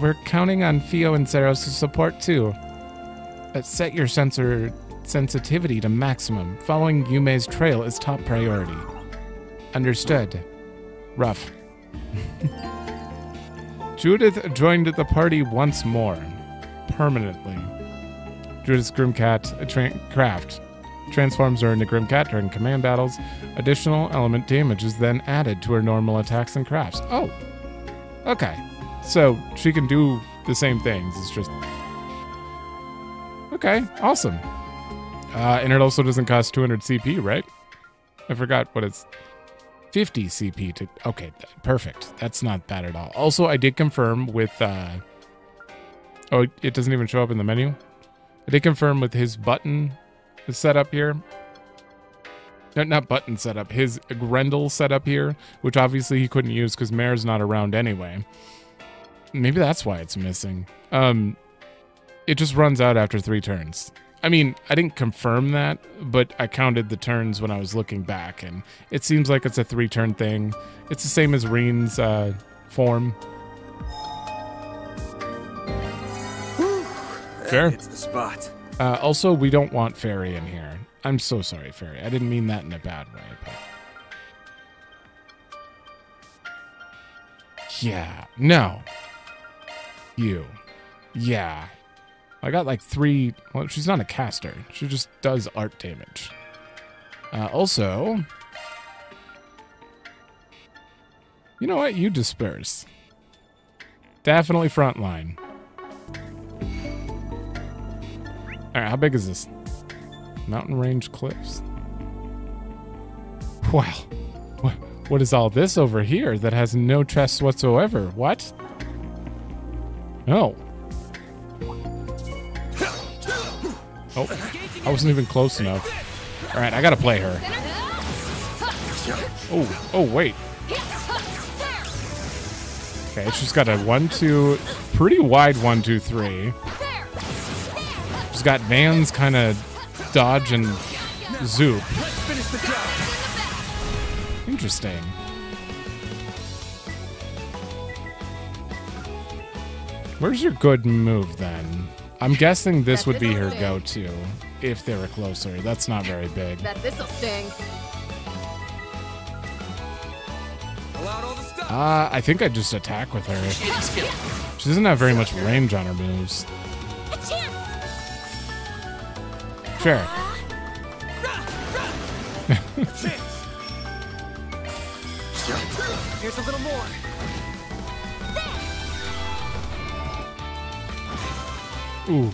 We're counting on Fio and Xeros' support, too. Uh, set your sensor sensitivity to maximum. Following Yume's trail is top priority. Understood. Rough. Judith joined the party once more. Permanently. Judith's Grimcat tra craft transforms her into Grimcat during command battles. Additional element damage is then added to her normal attacks and crafts. Oh. Okay. So she can do the same things. It's just okay, awesome. Uh, and it also doesn't cost two hundred C P, right? I forgot what it's fifty C P to. Okay, th perfect. That's not bad at all. Also, I did confirm with. Uh... Oh, it doesn't even show up in the menu. I did confirm with his button setup here. No, not button setup. His Grendel setup here, which obviously he couldn't use because Mare's not around anyway. Maybe that's why it's missing. Um, it just runs out after three turns. I mean, I didn't confirm that, but I counted the turns when I was looking back, and it seems like it's a three-turn thing. It's the same as Reen's uh, form. Fair. It's the spot. Uh, also, we don't want Fairy in here. I'm so sorry, Fairy. I didn't mean that in a bad way. But... yeah. No. You. Yeah. I got like three... Well, she's not a caster. She just does art damage. Uh, also... You know what? You disperse. Definitely frontline. Alright, how big is this? Mountain range cliffs. Wow. What, what is all this over here that has no chests whatsoever? What? No. Oh, I wasn't even close enough. Alright, I gotta play her. Oh, oh, wait. Okay, she's got a one, two, pretty wide one, two, three. She's got Van's kind of dodge and zoop. Interesting. Where's your good move then? I'm guessing this would be her go-to if they were closer. That's not very big. Uh, I think I'd just attack with her. She doesn't have very much range on her moves. Sure. Here's a little more. Ooh.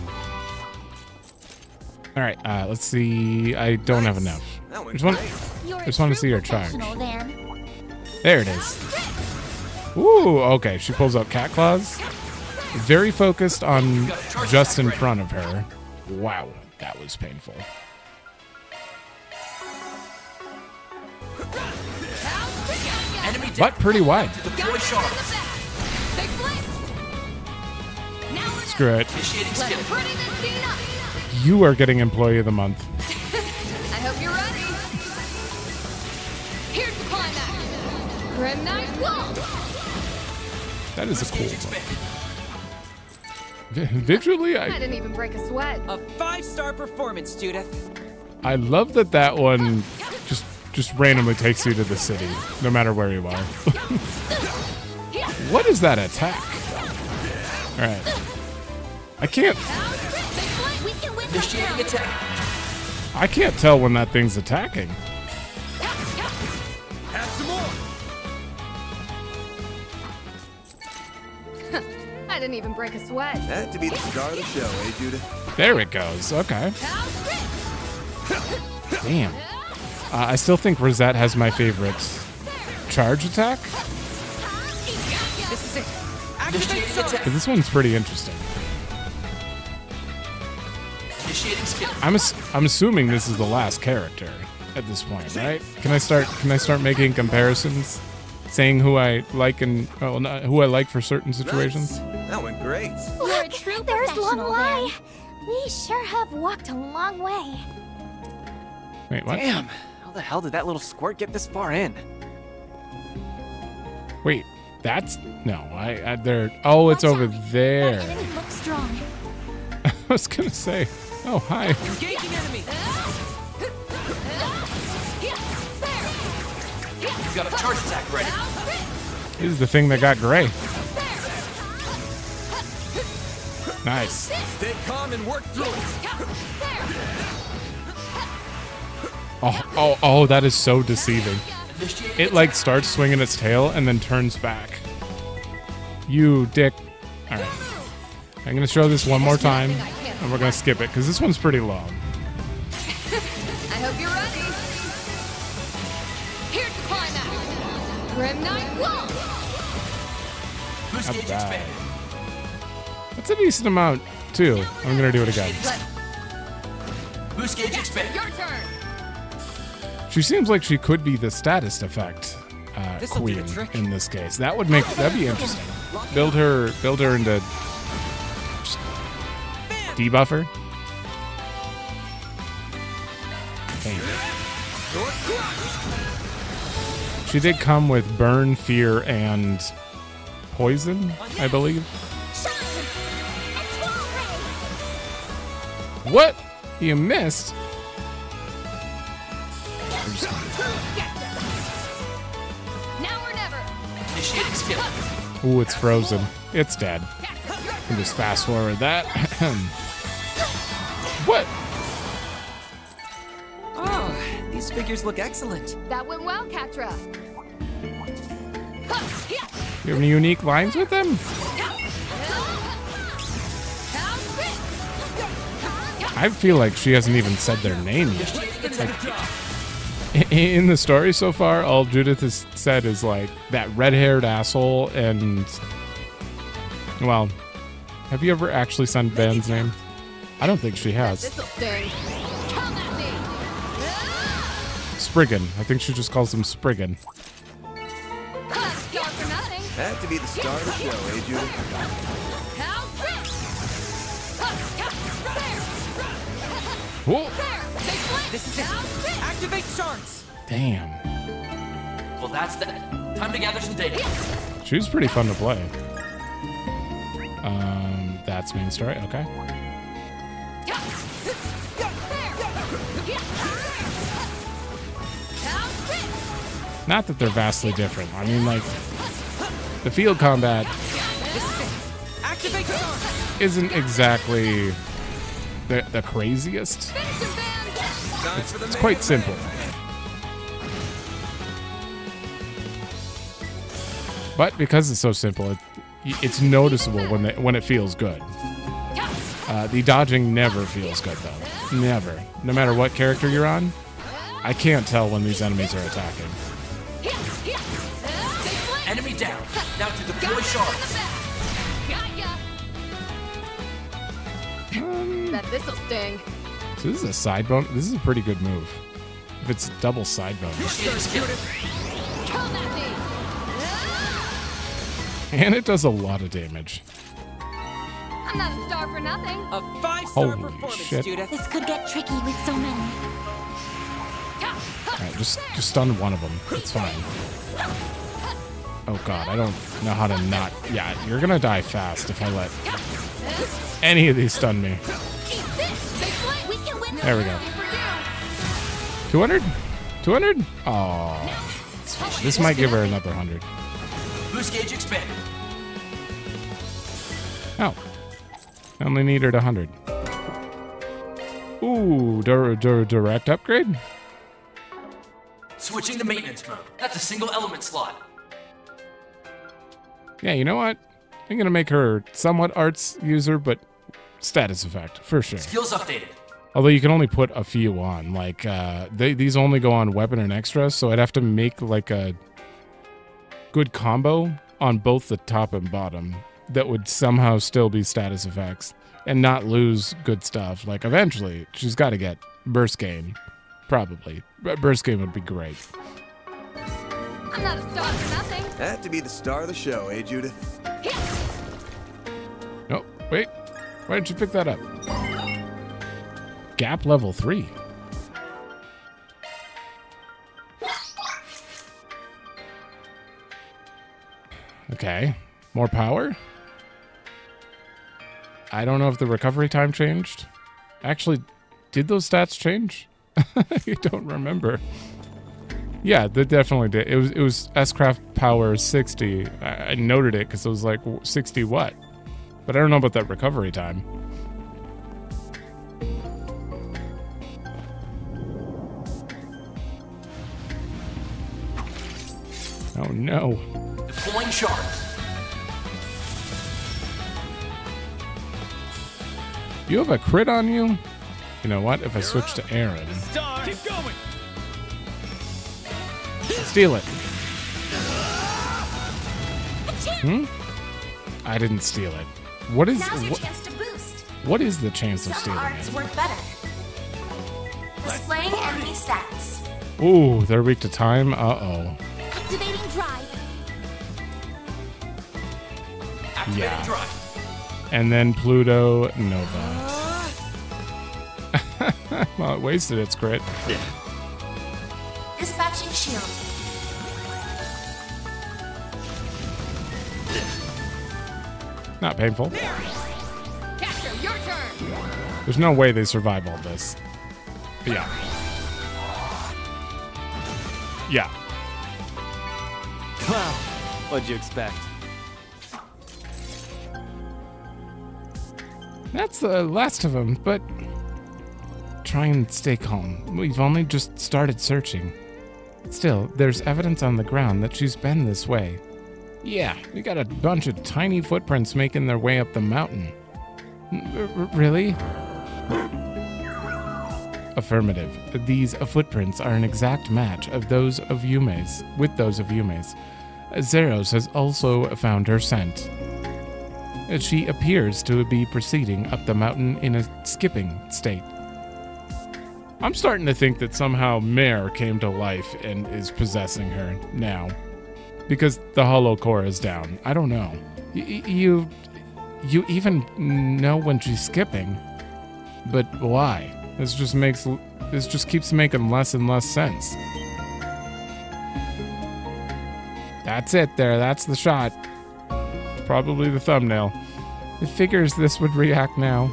All right. Uh, let's see. I don't have enough. I just want, I just want to see your charge. There it is. Ooh. Okay. She pulls up cat claws. Very focused on just in front of her. Wow. That was painful. But pretty wide. Screw it. You are getting Employee of the Month. I hope you're ready. Here's the climax. Grim Knight Wolf. That is a cool one. Visually, I... I didn't even break a sweat. A five-star performance, Judith. I love that that one just just randomly takes you to the city, no matter where you are. What is that attack? All right. I can't... I can't tell when that thing's attacking. I didn't even break a sweat. That to be the star of the show, eh, Judith? There it goes. Okay. Damn. Uh, I still think Rosette has my favorite charge attack. This is it. Activate. This one's pretty interesting. I'm ass I'm assuming this is the last character at this point, right? Can I start? Can I start making comparisons? Saying who I like and well, not who I like for certain situations. That went great. Look, there's Longlai. We sure have walked a long way. Wait, what? Damn! How the hell did that little squirt get this far in? Wait, that's no. I, I there. Oh, it's Watch over out. There. That enemy looks strong. I was gonna say. Oh, hi. Engaging enemy. You got a charge attack ready. This is the thing that got Gray. Nice. Stay calm and work through it. Oh, oh, oh, that is so deceiving. It like starts swinging its tail and then turns back. You dick. All right. I'm gonna show this one more time, and we're gonna skip it because this one's pretty long. I hope you're ready. Grim Knight Wolf. Not bad. That's a decent amount too. I'm gonna do it again. Boost gauge expand. Your turn. She seems like she could be the status effect uh, queen in this case. That would make that'd be interesting. Build her, build her into debuffer. She did come with burn, fear, and poison, I believe. What? You missed? Ooh, it's frozen. It's dead. I'll just fast forward that. What? Oh, these figures look excellent. That went well, Catra. You have any unique lines with them? I feel like she hasn't even said their name yet. It's like, in the story so far, all Judith has said is like that red-haired asshole and, well, have you ever actually said Van's name? I don't think she has. Spriggan. I think she just calls him Spriggan. That had to be the star of the show, eh, Judith? Whoa! This is it. Activate charts. Damn. Well, that's that. Time to gather some data. She was pretty fun to play. Um, that's main story. Okay. Not that they're vastly different. I mean, like, the field combat isn't exactly the, the craziest. It's, it's quite simple. But because it's so simple, it, it's noticeable when, they, when it feels good. Uh, the dodging never feels good, though. Never. No matter what character you're on, I can't tell when these enemies are attacking. Enemy down. Now to deploy shards. Um, that this'll sting. So this is a side bone. This is a pretty good move. If it's double side bone. And it does a lot of damage. I'm not a star for nothing. A five-star performance, shit. Judith. This could get tricky with so many. Alright, just just stun one of them. It's fine. Oh god, I don't know how to not... Yeah, you're gonna die fast if I let any of these stun me. There we go. two hundred? two hundred? Oh, this might give her another one hundred. Oh. I only need her to one hundred. Ooh, dir dir direct upgrade? Switching to maintenance mode. That's a single element slot. Yeah, you know what? I'm gonna make her somewhat arts user, but status effect, for sure. Skills updated. Although you can only put a few on. Like, uh, they, these only go on weapon and extras, so I'd have to make, like, a good combo on both the top and bottom that would somehow still be status effects and not lose good stuff. Like, eventually, she's gotta get burst gain, probably. Burst gain would be great. I'm not a star for nothing. That had to be the star of the show, eh, Judith? No, oh, wait. Why didn't you pick that up? Gap level three. Okay. More power? I don't know if the recovery time changed. Actually, did those stats change? I don't remember. Yeah, that definitely did. It was it was S-Craft Power sixty. I noted it because it was like sixty what, but I don't know about that recovery time. Oh no! Deploying shards. You have a crit on you. You know what? If I switch to Aaron, keep going. Steal it. Hmm? I didn't steal it. What is wh to boost. What is the chance Some of stealing arts it? Work better. Displaying enemy stats. Ooh, they're weak to time. Uh oh. Activating drive. Yeah. And then Pluto Nova. Well, it wasted its crit. Yeah. Dispatching shield. Not painful. Capture, your turn. There's no way they survive all this. But yeah. Yeah. Wow. What'd you expect? That's the last of them, but try and stay calm. We've only just started searching. Still, there's evidence on the ground that she's been this way. Yeah, we got a bunch of tiny footprints making their way up the mountain. R- really? Affirmative. These footprints are an exact match of those of Yume's, with those of Yume's. Xeros has also found her scent. She appears to be proceeding up the mountain in a skipping state. I'm starting to think that somehow Mare came to life and is possessing her now. Because the hollow core is down. I don't know. Y- you... You even know when she's skipping. But why? This just makes... This just keeps making less and less sense. That's it there. That's the shot. Probably the thumbnail. It figures this would react now.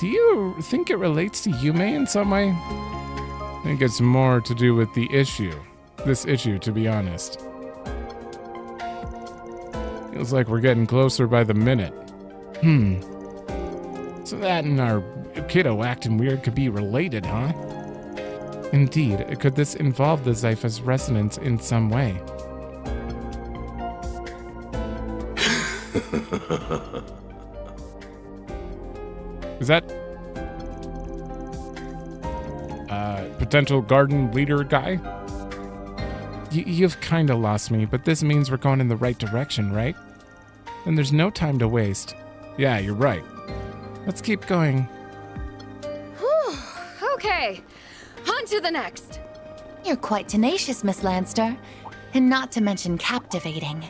Do you think it relates to Yume in some way? I think it's more to do with the issue. This issue, to be honest. Feels like we're getting closer by the minute. Hmm. So that and our kiddo acting weird could be related, huh? Indeed. Could this involve the Zypha's resonance in some way? Is that uh, potential garden leader guy? Y you've kind of lost me, but this means we're going in the right direction, right? And there's no time to waste. Yeah, you're right. Let's keep going. Whew. Okay, on to the next. You're quite tenacious, Miss Lanster, and not to mention captivating.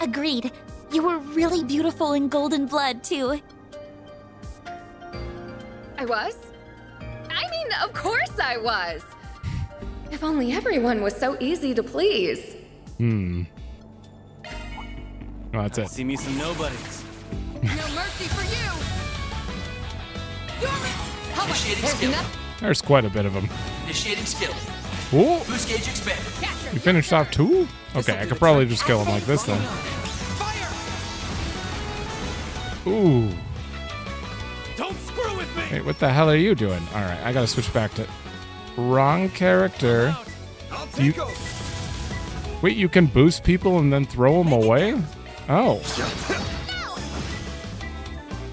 Agreed. You were really beautiful in golden blood, too. I was? I mean, of course I was! If only everyone was so easy to please. Hmm. Well, that's it. See me some nobodies. No mercy for you! Initiating skill. There's quite a bit of them. Initiating skill. Ooh! Boost gauge expanded. You finished off two? Okay, I could probably just kill him like this, then. Ooh. Don't screw with me. Wait, what the hell are you doing? All right, I gotta switch back to wrong character. You... Wait, you can boost people and then throw them away? Oh.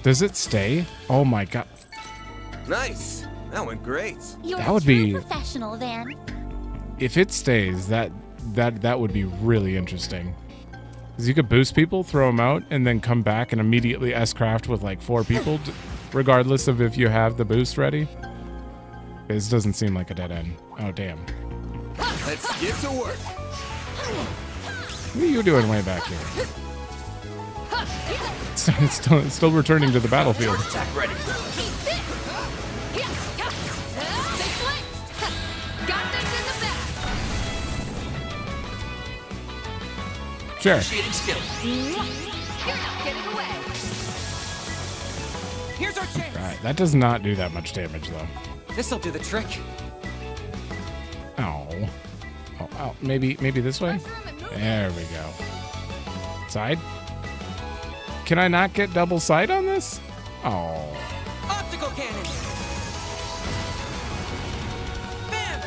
Does it stay? Oh my god. Nice. That went great. That would be professional then. If it stays, that that that would be really interesting. Because you could boost people, throw them out, and then come back and immediately S-craft with like four people, regardless of if you have the boost ready. This doesn't seem like a dead end. Oh, damn. Let's get to work. What are you doing way back here? It's still, it's still returning to the battlefield. Sure. Right, that does not do that much damage though. This'll do the trick. Oh. Oh, oh. Maybe maybe this way? There we go. Side? Can I not get double side on this? Oh. Optical cannon. Bam.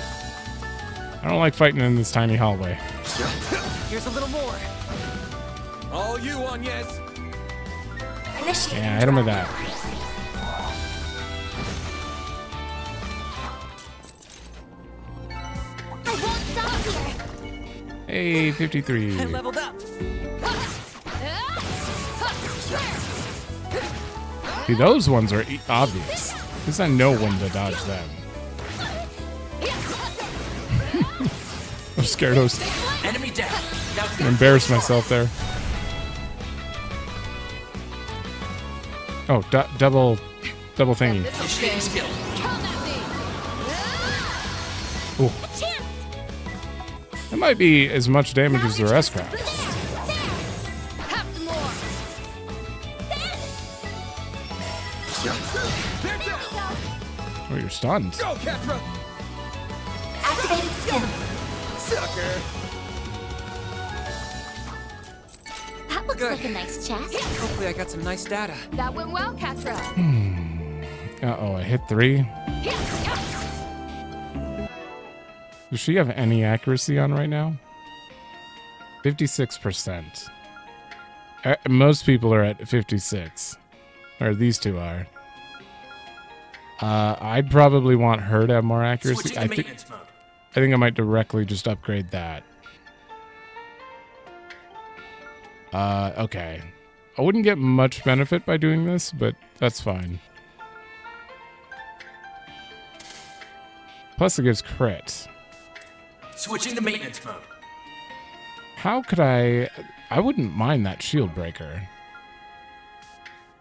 I don't like fighting in this tiny hallway. Here's a little more. All you on, yes. Yeah, hit him with that. I won't stop here. Hey, fifty-three. I leveled up. See, those ones are e obvious. At least I know when to dodge them. Gyarados. Enemy down. I embarrassed myself there. Oh, du double, double thingy. Ooh. That might be as much damage as the rest crap. Oh, you're stunned. Go, Ketra. Activated skill. Sucker. That looks Good. like a nice chest. Hopefully I got some nice data. That went well, Ketra. Hmm. Uh-oh, I hit three. Does she have any accuracy on right now? fifty-six percent. Most people are at fifty-six. Or these two are. Uh, I'd probably want her to have more accuracy. I think, I think I might directly just upgrade that. Uh, okay. I wouldn't get much benefit by doing this, but that's fine. Plus it gives crit. Switching to maintenance mode. How could I... I wouldn't mind that shield breaker.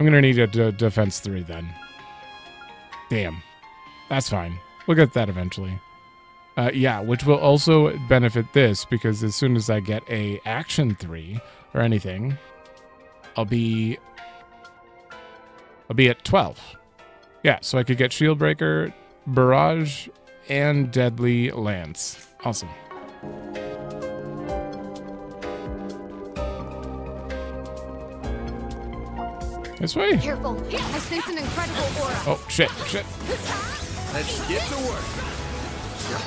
I'm going to need a d defense three then. Damn. That's fine. We'll get that eventually. Uh, yeah, which will also benefit this, because as soon as I get a action three or anything, I'll be I'll be at twelve. Yeah, so I could get Shield Breaker, Barrage, and Deadly Lance. Awesome. This way. Careful. I sense an incredible aura. Oh, shit, shit. Let's get to work.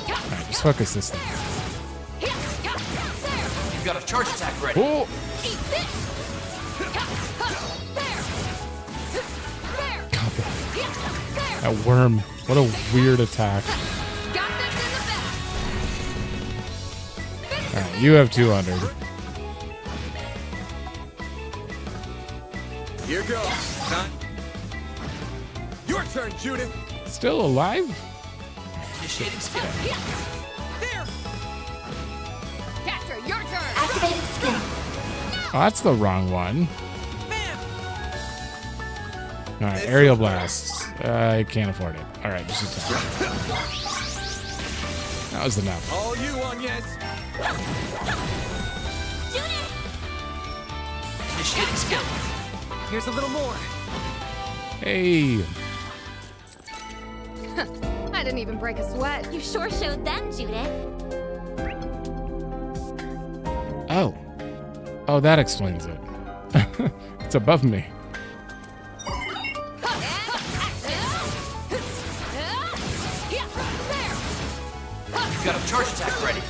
Alright, just focus this thing. You've got a charge attack ready. Cool. God, that worm. What a weird attack. Alright, you have two hundred. Here goes. Your turn, Judith. Still alive? Initiating skill. Yeah. There. Capture, your turn. Activating skill. Oh, that's the wrong one. Bam. All right, aerial blasts. I uh, can't afford it. All right, just attack. That was enough. All you on yes. Judith. Initiating skill. Here's a little more. Hey. I didn't even break a sweat. You sure showed them, Judith. Oh. Oh, that explains it. It's above me. You've got a charge attack ready.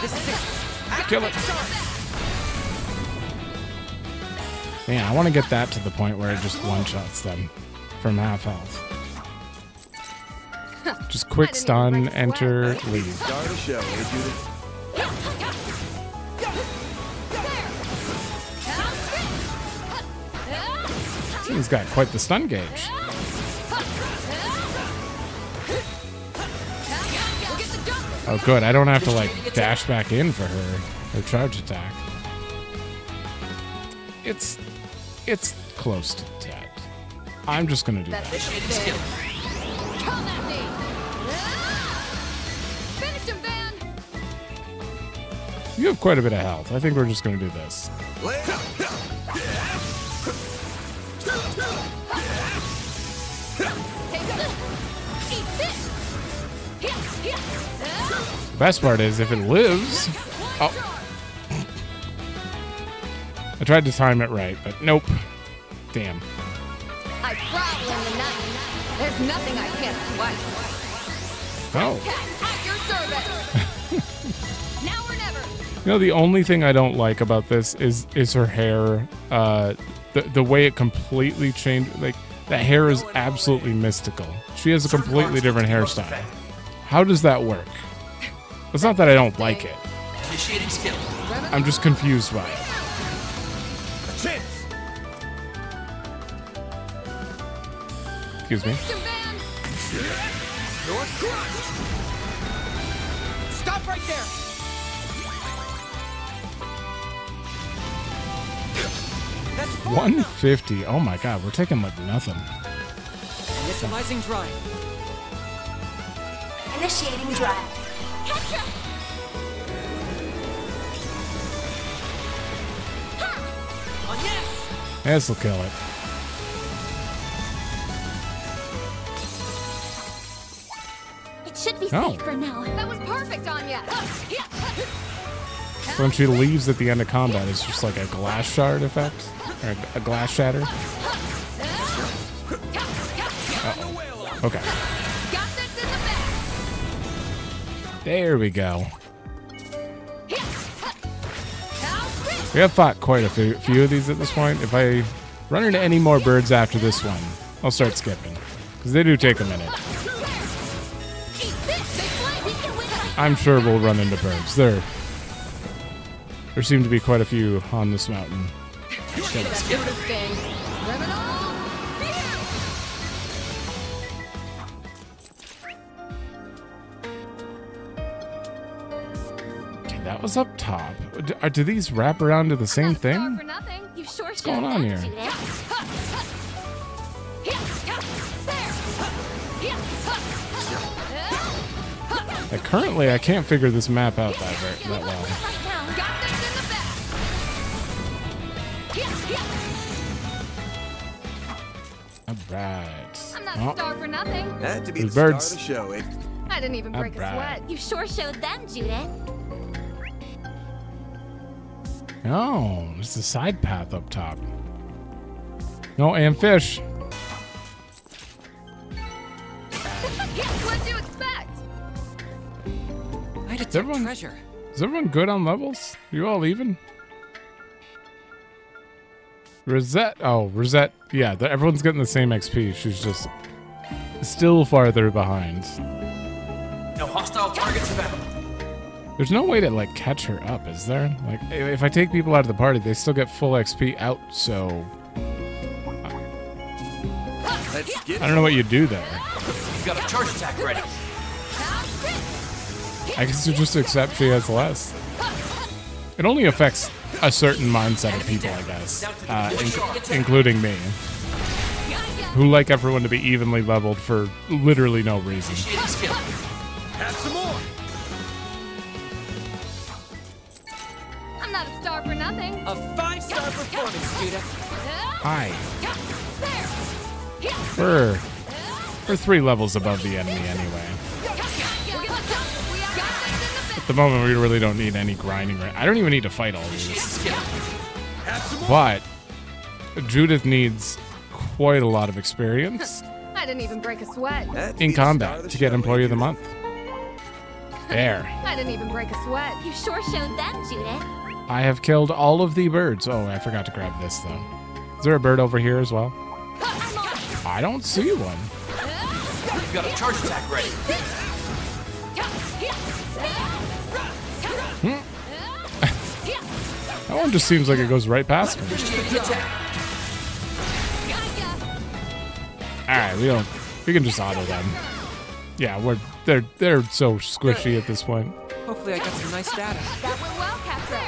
This is it. Kill it. Man, I want to get that to the point where it just one-shots them from half health. Just quick stun, enter, leave. Start a show, eh, Judith? He's got quite the stun gauge. Oh, good. I don't have to, like, dash back in for her, her charge attack. It's... It's close to dead. I'm just gonna do that. You have quite a bit of health. I think we're just gonna do this. The best part is if it lives. Oh. I tried to time it right, but nope. Damn. I probably am the knife. There's nothing I can't swipe. Oh. At your service. Now or never. You know, the only thing I don't like about this is is her hair. Uh, the the way it completely changed. Like the hair is absolutely mystical. She has a completely different hairstyle. How does that work? It's not that I don't like it. Initiating skill. I'm just confused by it. Excuse me. right there! That's one fifty. Oh my god, we're taking like nothing. Initializing drive. Initiating drive. Catch up! This will kill it. It should be oh. safe for now. That was perfect, Anya. So when she leaves at the end of combat, it's just like a glass shard effect, or a glass shatter. Oh. Okay. There we go. We have fought quite a few, few of these at this point. If I run into any more birds after this one, I'll start skipping, because they do take a minute. I'm sure we'll run into birds. There, there seem to be quite a few on this mountain. So let's skip. That was up top. Do, are, do these wrap around to the same thing? What's going on here? Like, currently, I can't figure this map out that, very, that well. All right. I'm not oh. a star for nothing. That to be the star of the show. It. I didn't even break a sweat. You sure showed them, Judith. Oh, it's the side path up top. No, and fish. What'd you expect? I detect everyone, treasure. Is everyone good on levels? Are you all even? Rosette. Oh, Rosette. Yeah, the, everyone's getting the same X P. She's just still farther behind. No hostile targets about. There's no way to like catch her up, is there? Like, if I take people out of the party, they still get full X P out. So I don't know what you do there. You've got a charge attack ready. I guess you just accept she has less. It only affects a certain mindset of people, I guess, uh, in including me, who like everyone to be evenly leveled for literally no reason. Have some more. For nothing. A five-star performance, Judith. Hi. We're, we're three levels above the enemy anyway. At the moment, we really don't need any grinding. I don't even need to fight all these. But Judith needs quite a lot of experience. I didn't even break a sweat. In combat to get Employee of the Month. There. I didn't even break a sweat. You sure showed them, Judith. I have killed all of the birds. Oh, I forgot to grab this, though. Is there a bird over here as well? I don't see one. You've got a charge attack ready. Hmm. That one just seems like it goes right past me. Alright, we don't... We can just auto them. Yeah, we're... They're, they're so squishy at this point. Hopefully I got some nice data. That went well, Captain.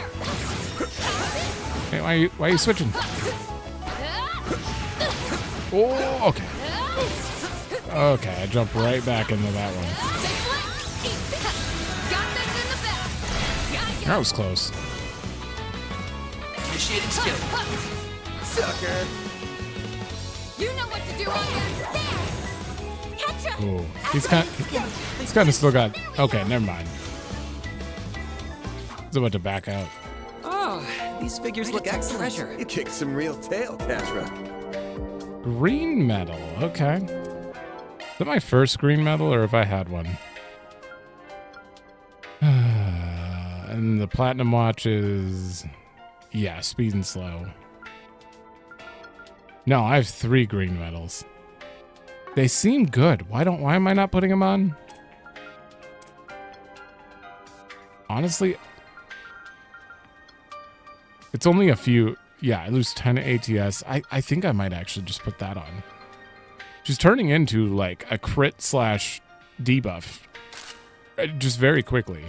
Hey, why are you, why are you switching? Oh, okay. Okay, I jumped right back into that one. That was close. Initiated skill. Sucker. You know what to do here. Catch up. He's kind of, he's kind of still got... Okay, never mind. About to back out. Oh, these figures look excellent. Treasure. You kicked some real tail, Kazra. Green metal, okay. Is that my first green metal, or have I had one? And the platinum watch is... Yeah, speed and slow. No, I have three green metals. They seem good. Why don't? Why am I not putting them on? Honestly... It's only a few. Yeah, I lose ten A T S. I, I think I might actually just put that on. She's turning into like a crit slash debuff just very quickly.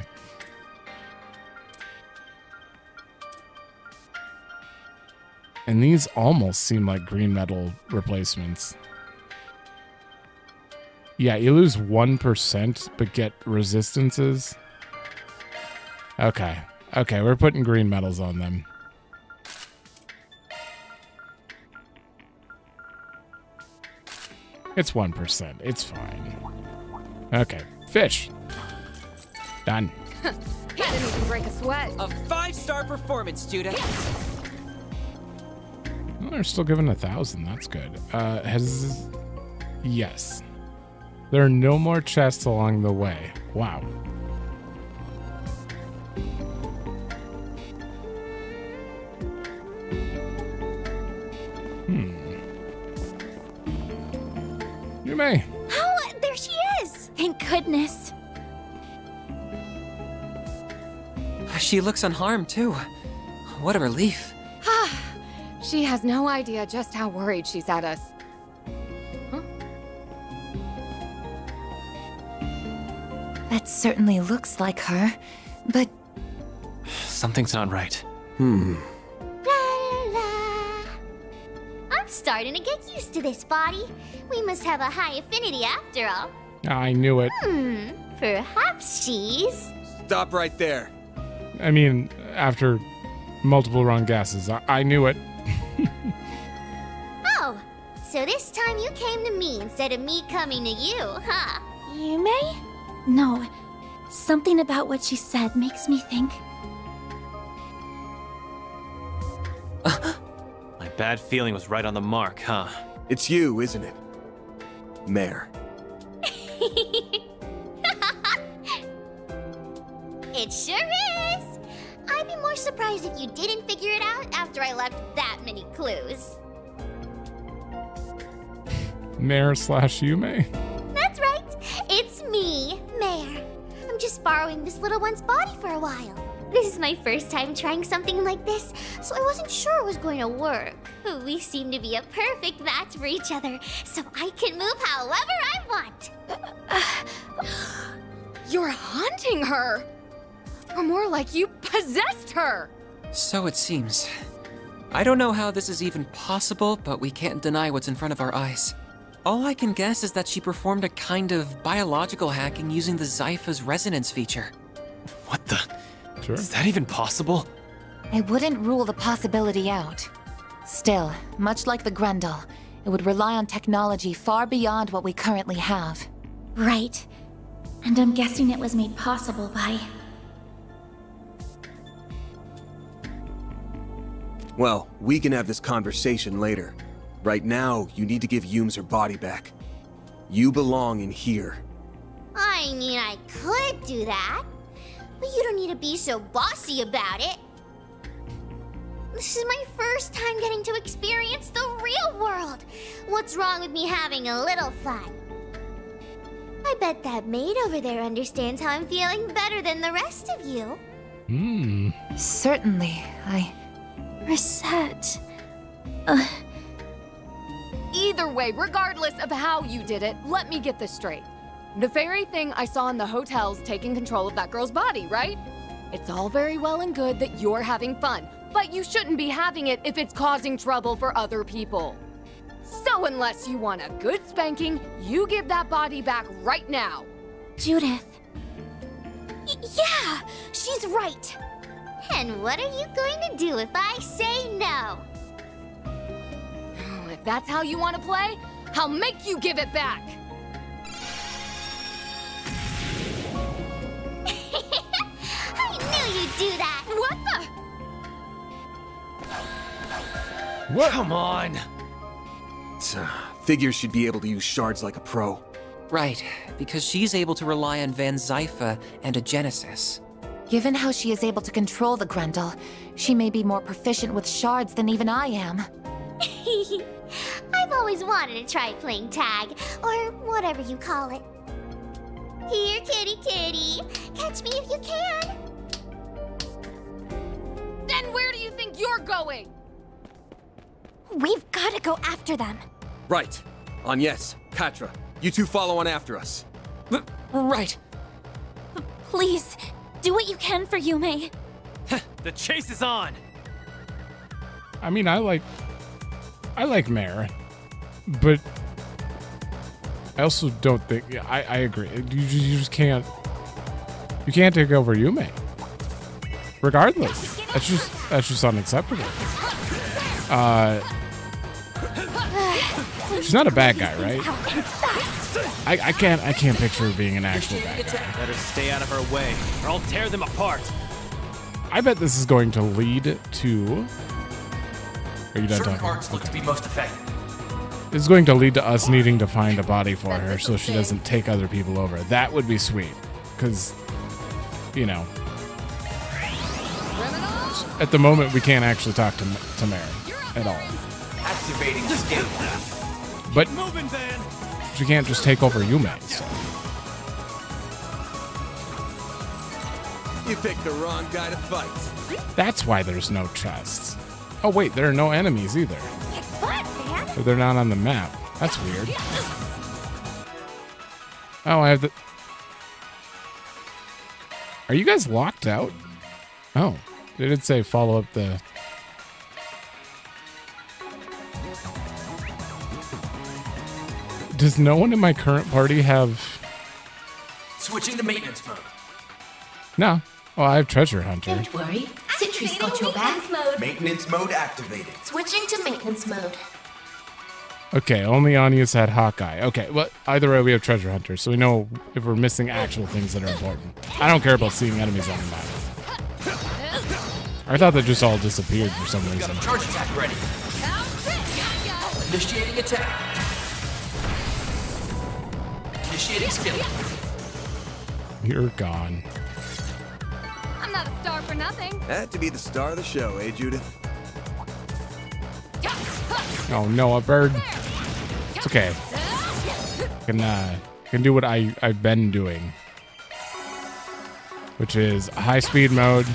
And these almost seem like green metal replacements. Yeah, you lose one percent, but get resistances. Okay. Okay, we're putting green metals on them. It's one percent. It's fine. Okay. Fish. Done. Didn't even break a sweat. A five-star performance, Judith. Well, they're still giving a thousand. That's good. Uh, has... Yes. There are no more chests along the way. Wow. Hmm. Yume! Oh, there she is! Thank goodness. She looks unharmed, too. What a relief. Ah, she has no idea just how worried she's at us. That certainly looks like her, but... Something's not right. Hmm. La, la, la. I'm starting to get used to this body. We must have a high affinity after all. I knew it. Hmm. Perhaps she's... Stop right there. I mean, after multiple wrong guesses, I, I knew it. Oh, so this time you came to me instead of me coming to you, huh? Yume? No, something about what she said makes me think. My bad feeling was right on the mark, huh? It's you, isn't it? Mare. It sure is! I'd be more surprised if you didn't figure it out after I left that many clues. Mare slash Yume? That's right. It's me, Mare. I'm just borrowing this little one's body for a while. This is my first time trying something like this, so I wasn't sure it was going to work. We seem to be a perfect match for each other, so I can move however I want. Uh, uh, you're haunting her! Or more like you possessed her! So it seems. I don't know how this is even possible, but we can't deny what's in front of our eyes. All I can guess is that she performed a kind of biological hacking using the Zypha's resonance feature. What the? Sure. Is that even possible? I wouldn't rule the possibility out. Still, much like the Grendel, it would rely on technology far beyond what we currently have. Right. And I'm guessing it was made possible by... Well, we can have this conversation later. Right now, you need to give Yume her body back. You belong in here. I mean, I could do that. But you don't need to be so bossy about it. This is my first time getting to experience the real world. What's wrong with me having a little fun? I bet that maid over there understands how I'm feeling better than the rest of you. Hmm. Certainly, I... Reset. Uh. Either way, regardless of how you did it, let me get this straight. The fairy thing I saw in the hotel's taking control of that girl's body, right? It's all very well and good that you're having fun, but you shouldn't be having it if it's causing trouble for other people. So unless you want a good spanking, you give that body back right now. Judith. Y- yeah, she's right. And what are you going to do if I say no? Oh, if that's how you want to play, I'll make you give it back! I knew you'd do that! What the? What? Come on! Uh, figures should be able to use shards like a pro. Right, because she's able to rely on Van Zypha and a Genesis. Given how she is able to control the Grendel, she may be more proficient with shards than even I am. I've always wanted to try playing tag, or whatever you call it. Here, kitty kitty, catch me if you can! Then where do you think you're going? We've gotta go after them. Right. Agnes, Patra, you two follow on after us. But, right. Please. Do what you can for Yume. The chase is on! I mean, I like, I like Mare, but I also don't think, yeah, I, I agree. You just, you just can't, you can't take over Yume. Regardless, that's just, that's just unacceptable. Uh, she's not a bad guy, right? I, I can't, I can't picture her being an actual bad guy. Better stay out of her way, or I'll tear them apart. I bet this is going to lead to. Are you done talking? Arts look to be most effective. It's going to lead to us needing to find a body for her so she doesn't take other people over. That would be sweet, because, you know, at the moment we can't actually talk to to Mare at all. Activating escape. But she can't just take over Yume. So. You picked the wrong guy to fight. That's why there's no chests. Oh wait, there are no enemies either. But they're not on the map. That's weird. Oh, I have the... Are you guys locked out? Oh, they did say follow up the... Does no one in my current party have... Switching to maintenance mode. No. Well, I have Treasure Hunter. Don't worry. Sentry's got your back. Mode. Maintenance mode activated. Switching to maintenance mode. Okay, only Anya's had Hawkeye. Okay, well, either way, we have Treasure Hunter, so we know if we're missing actual things that are important. I don't care about seeing enemies on the map. I thought they just all disappeared for some reason. Got a charge attack ready. Initiating attack. Initiating skill. You're gone. I'm not a star for nothing. That to be the star of the show, eh, Judith? Oh no, a bird. It's okay. I can, uh, can do what I, I've been doing, which is high speed mode.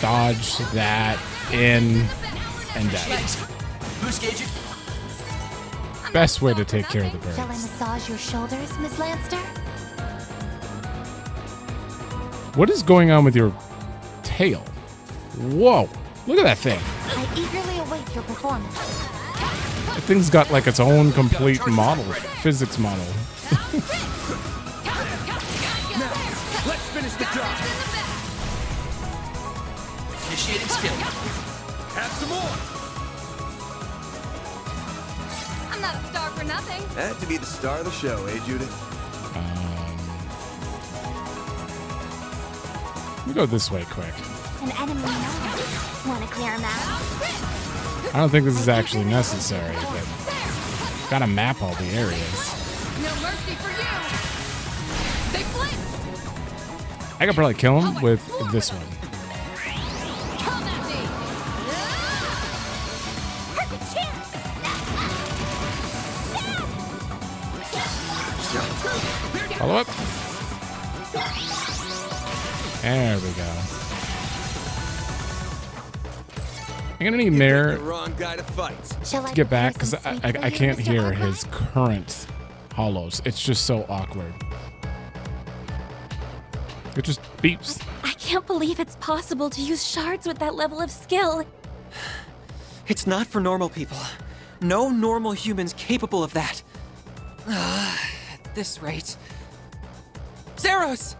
Dodge that in and out. Best way to take care of the birds. Shall I massage your shoulders, Miss Lanster? What is going on with your tail? Whoa! Look at that thing. I eagerly await your performance. That thing's got like its own complete model, physics model. Now, let's finish the job. Initiating skill. Have some more. I'm not a star for nothing. That to be the star of the show, eh, Judith? Um, we go this way, quick. An enemy now. Wanna clear him out? I don't think this is actually necessary, but gotta map all the areas. No mercy for you. They flinched. I could probably kill him with this one. Follow up. There we go. I'm gonna need Mare to get back because I, I I can't hear his current hollows. It's just so awkward. It just beeps. I can't believe it's possible to use shards with that level of skill. It's not for normal people. No normal human's capable of that. Uh, at this rate. Xeros!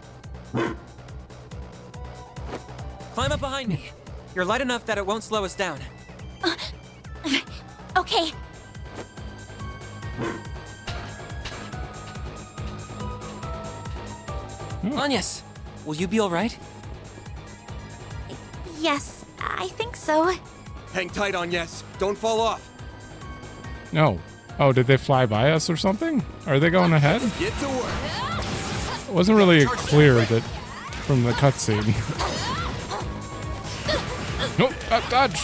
Climb up behind me. You're light enough that it won't slow us down. Uh, okay. Hmm. Anyas, will you be all right? Yes, I think so. Hang tight, Anyas. Don't fall off. No. Oh, did they fly by us or something? Are they going ahead? Get to work. It wasn't really clear that from the cutscene. Nope, uh, dodge.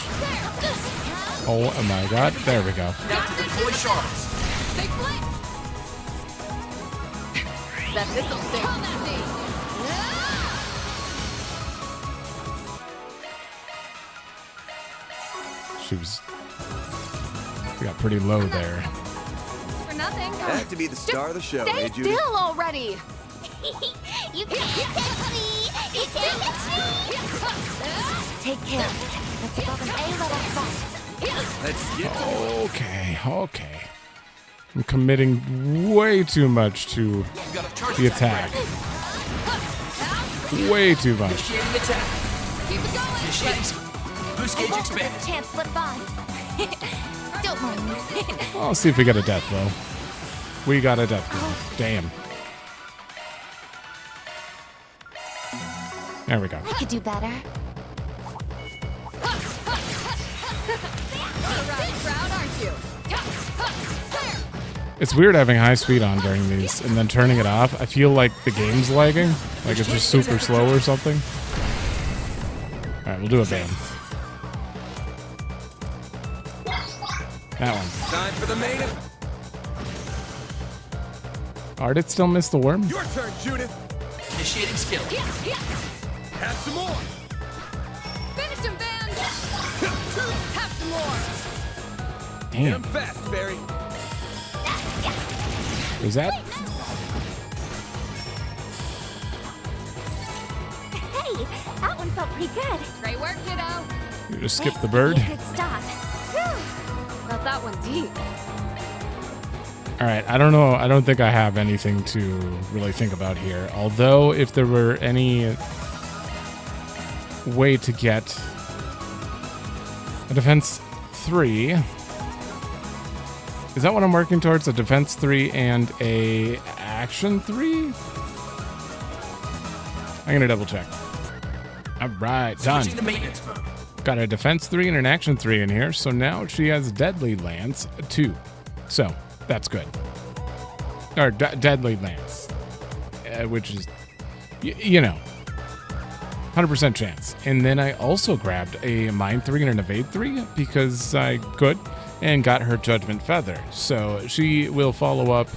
Oh my god, there we go. Now to deploy shards. That missile stick. She was... We got pretty low there. For nothing. That to be the star Just of the show, stay eh, Judith? Still already. You can't catch me. Take care. Let's go from A level five. Let's get okay, okay. I'm committing way too much to the attack. Way too much. Keep it going. Don't mind me. I'll see if we got a death blow. We got a death blow. Damn. There we go. I could do better. It's weird having high speed on during these and then turning it off. I feel like the game's lagging. Like it's just super slow or something. Alright, we'll do a bam. That one. Time for the maiden. Ardith still missed the worm? Your turn, Judith. Initiating skill. Have some more. Finish him, Van. Have some more. Damn. Get him fast, Barry. Is that? Hey, that one felt pretty good. Great work, kiddo. You just skipped the bird. Good stop. Got that one deep. All right, I don't know. I don't think I have anything to really think about here. Although, if there were any way to get a defense three. Is that what I'm working towards? A defense three and a action three? I'm gonna double check. All right, done. Got a defense three and an action three in here, so now she has deadly lance two. So that's good. Or de deadly lance, uh, which is, y you know, one hundred percent chance. And then I also grabbed a mind three and an evade three because I could. And got her Judgment Feather. So she will follow up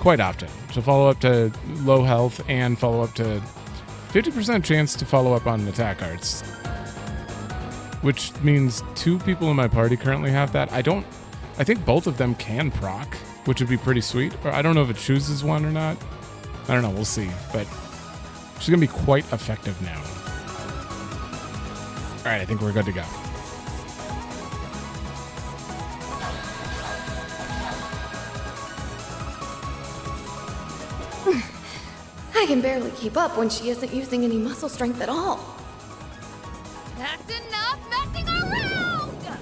quite often. She'll follow up to low health and follow up to fifty percent chance to follow up on attack arts. Which means two people in my party currently have that. I don't, I think both of them can proc, which would be pretty sweet. Or I don't know if it chooses one or not. I don't know, we'll see. But she's gonna be quite effective now. All right, I think we're good to go. I can barely keep up when she isn't using any muscle strength at all. That's enough messing around!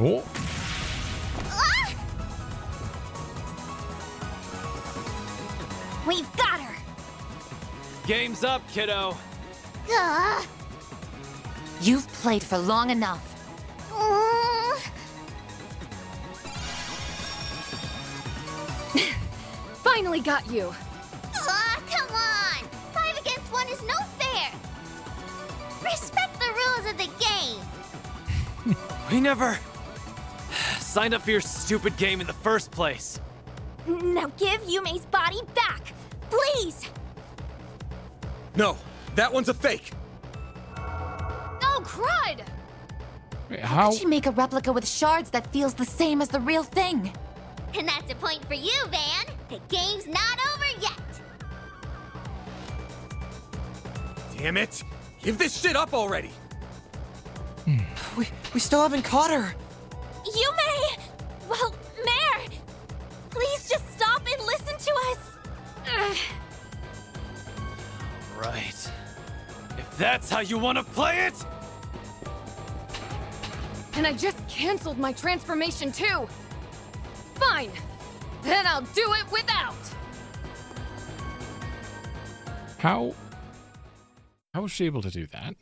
Oh. Ah! We've got her! Game's up, kiddo. Uh. You've played for long enough. Uh. Finally got you. Aw, come on! Five against one is no fair! Respect the rules of the game! We never signed up for your stupid game in the first place. Now give Yume's body back, please! No, that one's a fake! Oh, crud! Wait, how? How could she make a replica with shards that feels the same as the real thing? And that's a point for you, Van! The game's not over yet! Damn it! Give this shit up already! We we still haven't caught her! Yume! Well, Mare! Please just stop and listen to us! Ugh. Right. If that's how you want to play it! And I just canceled my transformation too! Fine! Then I'll do it without! How... How was she able to do that?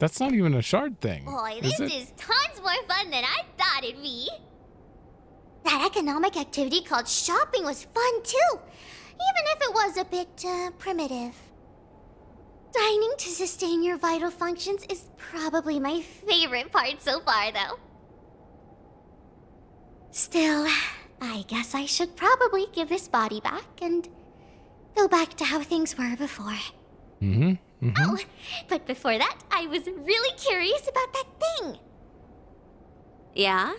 That's not even a shard thing. Boy, this is, is tons more fun than I thought it'd be. That economic activity called shopping was fun too, even if it was a bit uh, primitive. Dining to sustain your vital functions is probably my favorite part so far, though. Still, I guess I should probably give this body back and go back to how things were before. Mm-hmm. Mm-hmm. Oh, but before that, I was really curious about that thing. Yeah?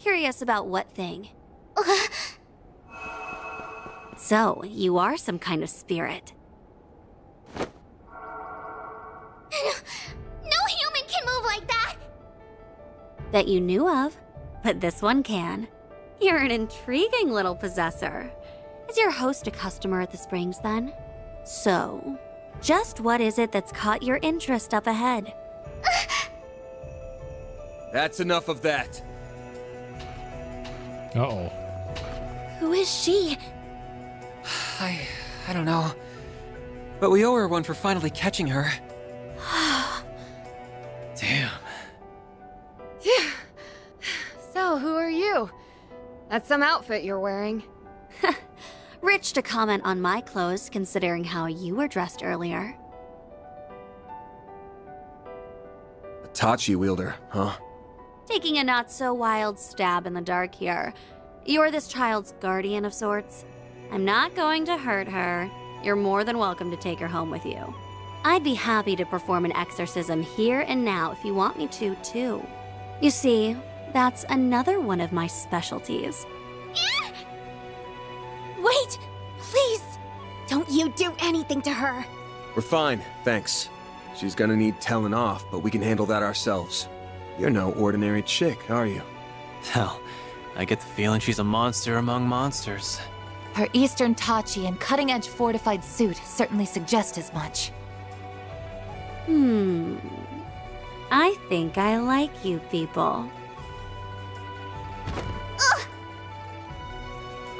Curious about what thing? Uh, So, you are some kind of spirit. No human can move like that! That you knew of, but this one can. You're an intriguing little possessor. Is your host a customer at the Springs, then? So, just what is it that's caught your interest up ahead? That's enough of that. Uh-oh. Who is she? I... I don't know. But we owe her one for finally catching her. Damn. Yeah. So, who are you? That's some outfit you're wearing. Rich to comment on my clothes, considering how you were dressed earlier. A Tachi wielder, huh? Taking a not-so-wild stab in the dark here. You're this child's guardian of sorts. I'm not going to hurt her. You're more than welcome to take her home with you. I'd be happy to perform an exorcism here and now if you want me to, too. You see, that's another one of my specialties. Yeah! Wait! Please! Don't you do anything to her! We're fine, thanks. She's gonna need telling off, but we can handle that ourselves. You're no ordinary chick, are you? Hell, I get the feeling she's a monster among monsters. Her Eastern Tachi and cutting-edge fortified suit certainly suggest as much. Hmm... I think I like you people. Ugh!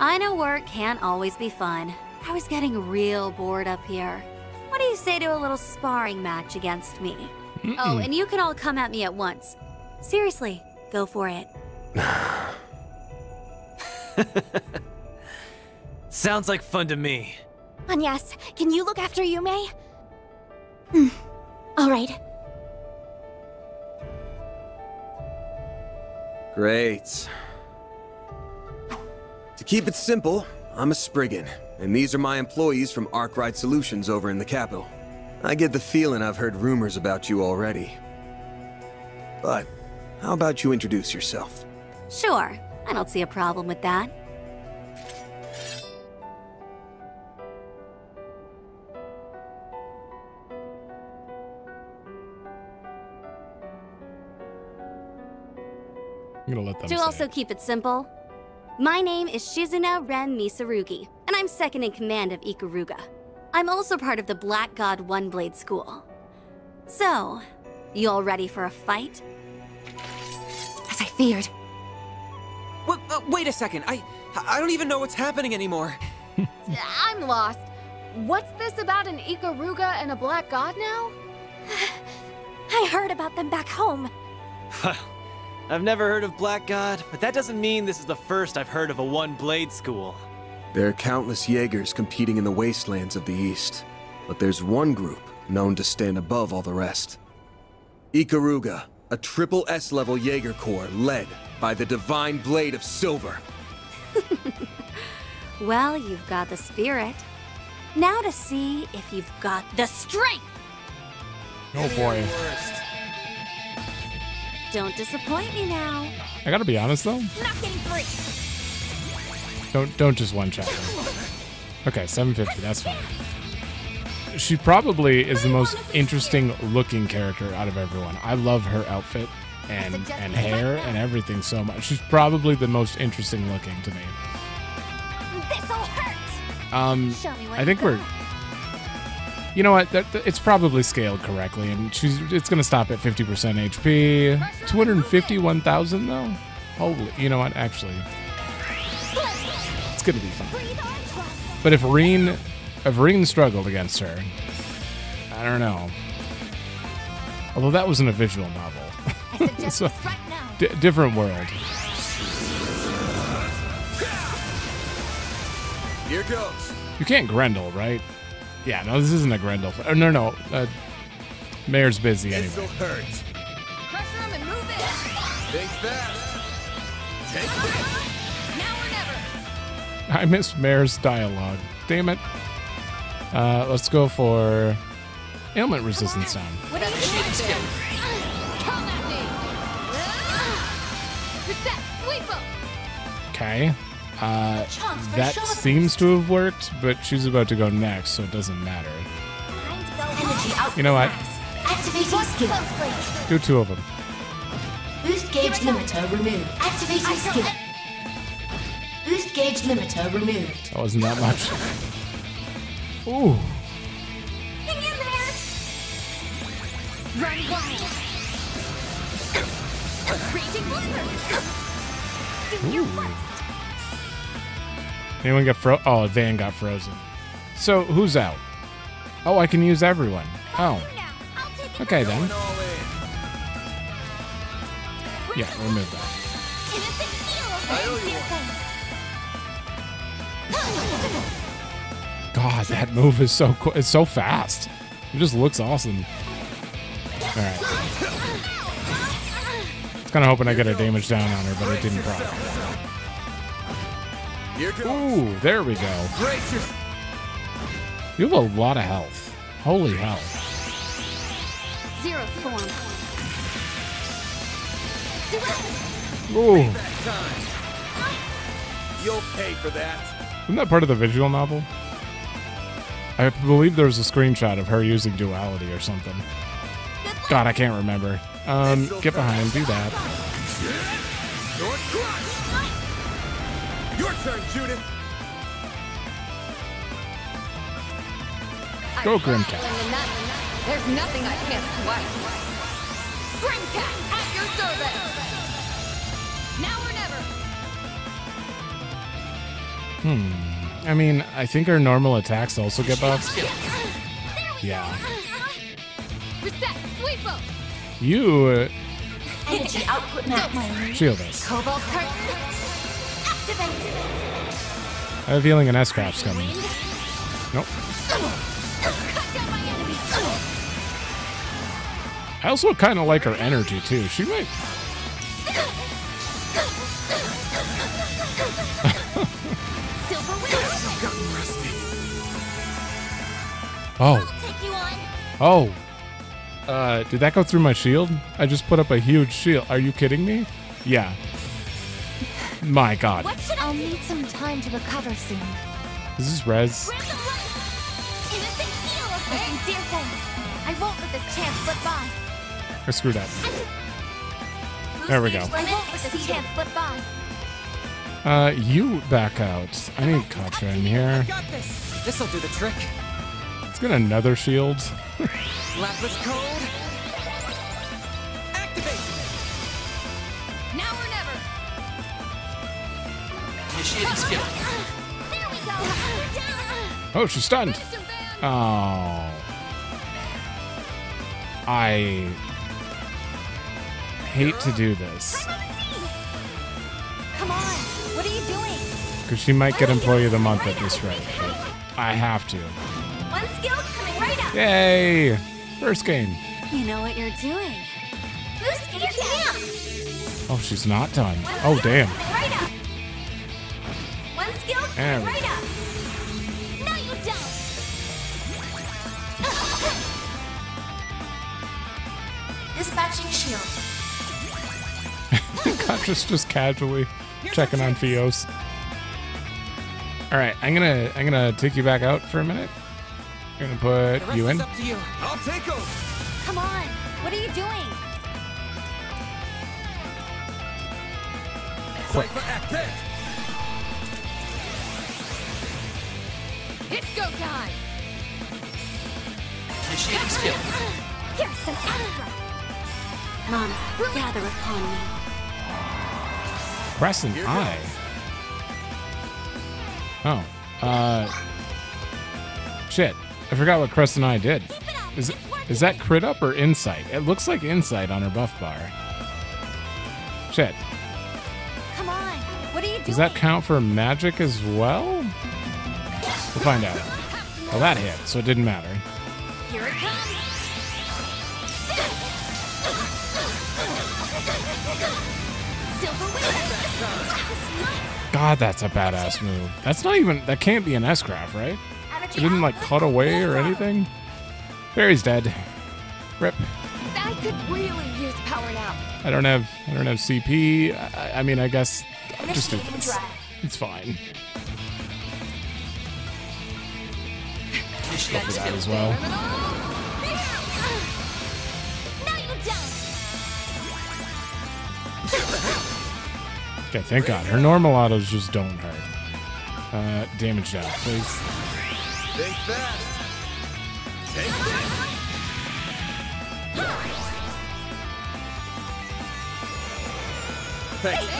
I know work can't always be fun. I was getting real bored up here. What do you say to a little sparring match against me? Mm-mm. Oh, and you can all come at me at once. Seriously, go for it. Sounds like fun to me. Anyas, can you look after Yume? Hmm. All right. Great. To keep it simple, I'm a Spriggan, and these are my employees from Arkride Solutions over in the capital. I get the feeling I've heard rumors about you already. But, how about you introduce yourself? Sure. I don't see a problem with that. I'm gonna let them To also it. keep it simple, my name is Shizuna Ren Misarugi, and I'm second in command of Ikaruga. I'm also part of the Black God One Blade School. So, you all ready for a fight? As I feared. Wait, uh, wait a second, I, I don't even know what's happening anymore. I'm lost. What's this about an Ikaruga and a Black God now? I heard about them back home. I've never heard of Black God, but that doesn't mean this is the first I've heard of a one-blade school. There are countless Jaegers competing in the wastelands of the East, but there's one group known to stand above all the rest. Ikaruga, a triple S-level Jaeger Corps led by the Divine Blade of Silver. Well, you've got the spirit. Now to see if you've got the strength! Oh boy. Don't disappoint me now. I gotta be honest though. Don't don't just one shot. Okay, seven fifty. That's fine. She probably is the most interesting looking character out of everyone. I love her outfit and and hair and everything so much. She's probably the most interesting looking to me. This all hurts. Um, I think we're. You know what? That, that, it's probably scaled correctly, and she's it's gonna stop at fifty percent H P. two hundred fifty-one thousand though. Holy! You know what? Actually, it's gonna be fine. But if Reen, if Reen struggled against her, I don't know. Although that wasn't a visual novel, so d different world. Here goes. You can't Grendel, right? Yeah, no, this isn't a Grendel. Oh, no, no. Uh, Mayor's busy anyway. This'll hurt. Pressure him and move it. Take that. Take that. Now or never. I miss Mayor's dialogue. Damn it. Uh, let's go for ailment resistance time. What do you think? Come at me. Okay. Uh, that seems to have worked, but she's about to go next, so it doesn't matter. You know what? Activating skill. Do two of them. Boost gauge limiter removed. Activating skill. Boost gauge limiter removed. That wasn't that much. Ooh. Hang in there. Running wild. Raging blooper. Do your worst. Anyone get fro- Oh, Van got frozen. So, who's out? Oh, I can use everyone. Oh. Okay, then. Yeah, remove that. God, that move is so quick. It's so fast. It just looks awesome. Alright. I was kind of hoping I get a damage down on her, but it didn't probably. Ooh, there we go. You have a lot of health. Holy hell. Zero form. Ooh. You'll pay for that. Isn't that part of the visual novel? I believe there was a screenshot of her using duality or something. God, I can't remember. Um, get behind, do that. Your turn, Judith. Go, Grimcat. There's nothing I can't swipe. Grimcat, at your service. Now or never. Hmm. I mean, I think our normal attacks also get buffed. Yeah. Reset, sweep up. You. Uh, Energy output now. Shield us. Cobalt curtain. I have a feeling an S-Craft's coming. Nope. I also kind of like her energy, too. She might... oh. Oh. Uh, did that go through my shield? I just put up a huge shield. Are you kidding me? Yeah. My God. What should I I'll need some time to recover soon. This is Rez. I won't let this chance slip by. I screwed up. There we go. I won't let this chance slip by. Uh, you back out. I need Katra in here. This'll do the trick. Let's get another shield. Lapis cold. Activate. Oh, she's stunned. Oh. I hate to do this. Come on. What are you doing? Because she might get Employee of the Month at this rate. I have to. One skill coming right up. Yay. First game. You know what you're doing. Boost your camp. Oh, she's not done. Oh, damn. And right up. No, you don't. Dispatching shield. Contra's just casually checking on Fios. All right, I'm gonna I'm gonna take you back out for a minute. I'm gonna put you in. Up to you. I'll take over. Come on, what are you doing? Quick. It's go time! Initiating skill. Here's some extra. Mama, gather upon me. Press an eye. Oh. Uh. Shit. I forgot what Crest and I did. Is, is that crit up or insight? It looks like insight on her buff bar. Shit. Come on. What are you doing? Does that count for magic as well? We'll find out. Well, that hit, so it didn't matter. Here it comes. God, that's a badass move. That's not even... That can't be an S-Craft, right? It didn't, like, cut away or anything? Barry's dead. Rip. I could really use power now. I don't have... I don't have C P. I, I mean, I guess... I'll just do this. It's fine. Stuff with that as well. Okay, thank God. Her normalatos just don't hurt. Uh, damage down, please. Think fast. Take this.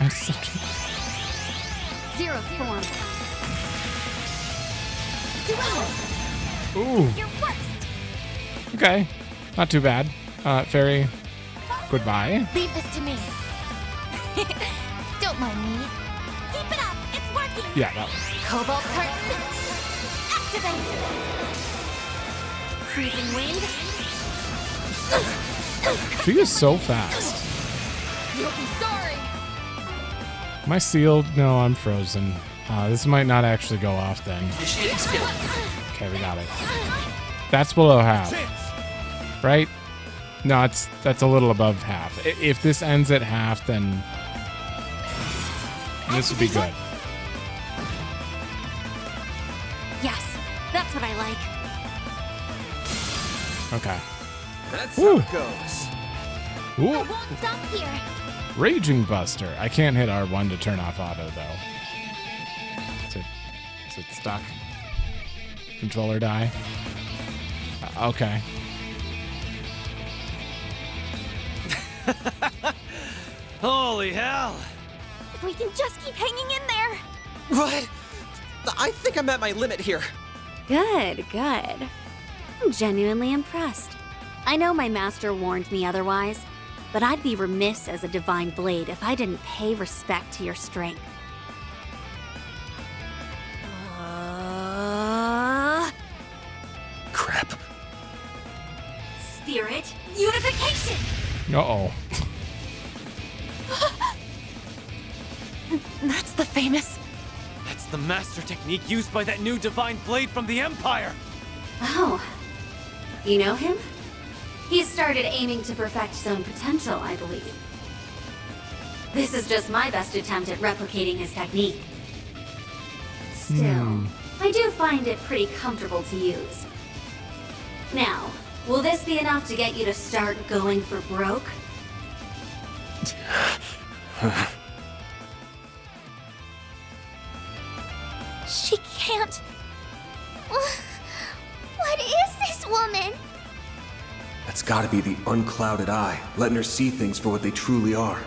I'm such a... Zero form. Ooh. Okay. Not too bad. Uh, fairy, goodbye. Leave this to me. Don't mind me. Keep it up. It's working. Yeah, that one. Cobalt curtain. Activate. Freezing wind. She is so fast. You'll be sorry. Am I sealed? No, I'm frozen. Uh, this might not actually go off then. Okay, we got it. That's below half, right? No, it's that's a little above half. If this ends at half, then this would be good. Yes, that's what I like. Okay. That's how it goes. Ooh. I won't stop here. Raging Buster. I can't hit R one to turn off auto though. It's stuck. Control or die. Uh, okay. Holy hell! If we can just keep hanging in there. What? I think I'm at my limit here. Good, good. I'm genuinely impressed. I know my master warned me otherwise, but I'd be remiss as a divine blade if I didn't pay respect to your strength. Crap. Spirit unification. Uh-oh. That's the famous... That's the master technique used by that new divine blade from the Empire. Oh. You know him? He's started aiming to perfect his own potential, I believe. This is just my best attempt at replicating his technique. Still, mm. I do find it pretty comfortable to use. Now, will this be enough to get you to start going for broke? She can't... What is this woman? That's gotta be the unclouded eye, letting her see things for what they truly are.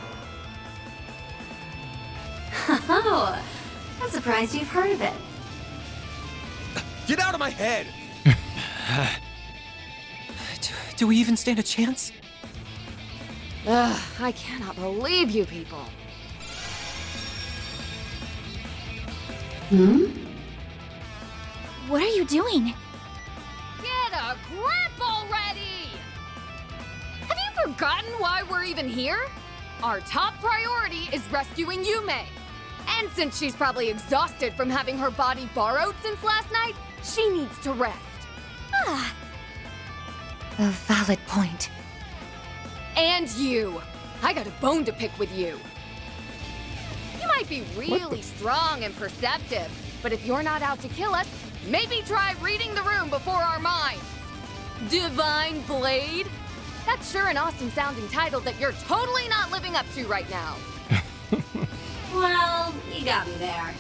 Oh, I'm surprised you've heard of it. Get out of my head! do, do we even stand a chance? Ugh, I cannot believe you people. Hmm? What are you doing? Get a grip already! Have you forgotten why we're even here? Our top priority is rescuing Yume. And since she's probably exhausted from having her body borrowed since last night, she needs to rest. Ah. A valid point. And you. I got a bone to pick with you. You might be really strong and perceptive, but if you're not out to kill us, maybe try reading the room before our minds. Divine Blade? That's sure an awesome sounding title that you're totally not living up to right now. Well, you got me there.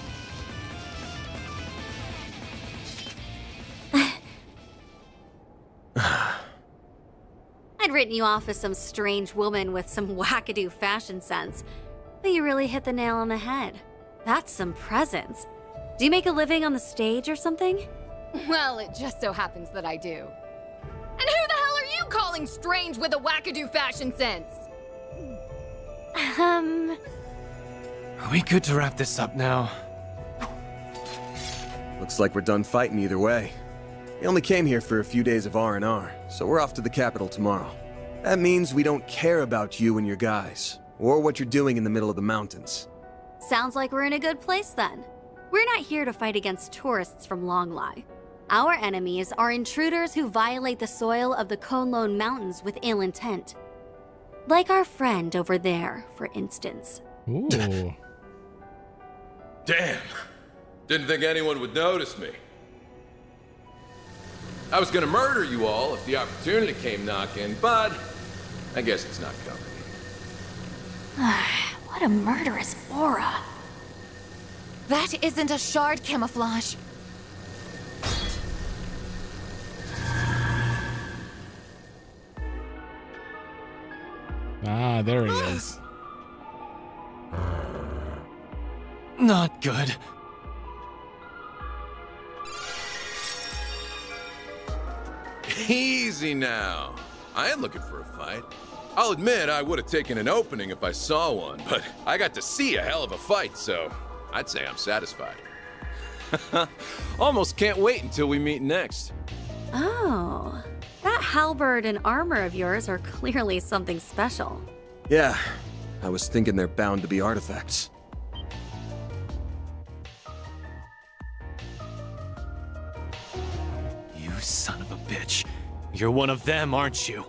I'd written you off as some strange woman with some wackadoo fashion sense, but you really hit the nail on the head. That's some presence. Do you make a living on the stage or something? Well, it just so happens that I do. And who the hell are you calling strange with a wackadoo fashion sense? Um... Are we good to wrap this up now? Looks like we're done fighting either way. We only came here for a few days of R and R, so we're off to the capital tomorrow. That means we don't care about you and your guys, or what you're doing in the middle of the mountains. Sounds like we're in a good place then. We're not here to fight against tourists from Longlai. Our enemies are intruders who violate the soil of the Konlone Mountains with ill intent. Like our friend over there, for instance. Ooh. Damn! Didn't think anyone would notice me. I was gonna murder you all if the opportunity came knocking, but I guess it's not coming. What a murderous aura. That isn't a shard camouflage. Ah, there he is. Not good. Easy now. I am looking for a fight. I'll admit I would have taken an opening if I saw one, but I got to see a hell of a fight, so I'd say I'm satisfied. Almost can't wait until we meet next. Oh, that halberd and armor of yours are clearly something special. Yeah, I was thinking they're bound to be artifacts. Son of a bitch. You're one of them, aren't you?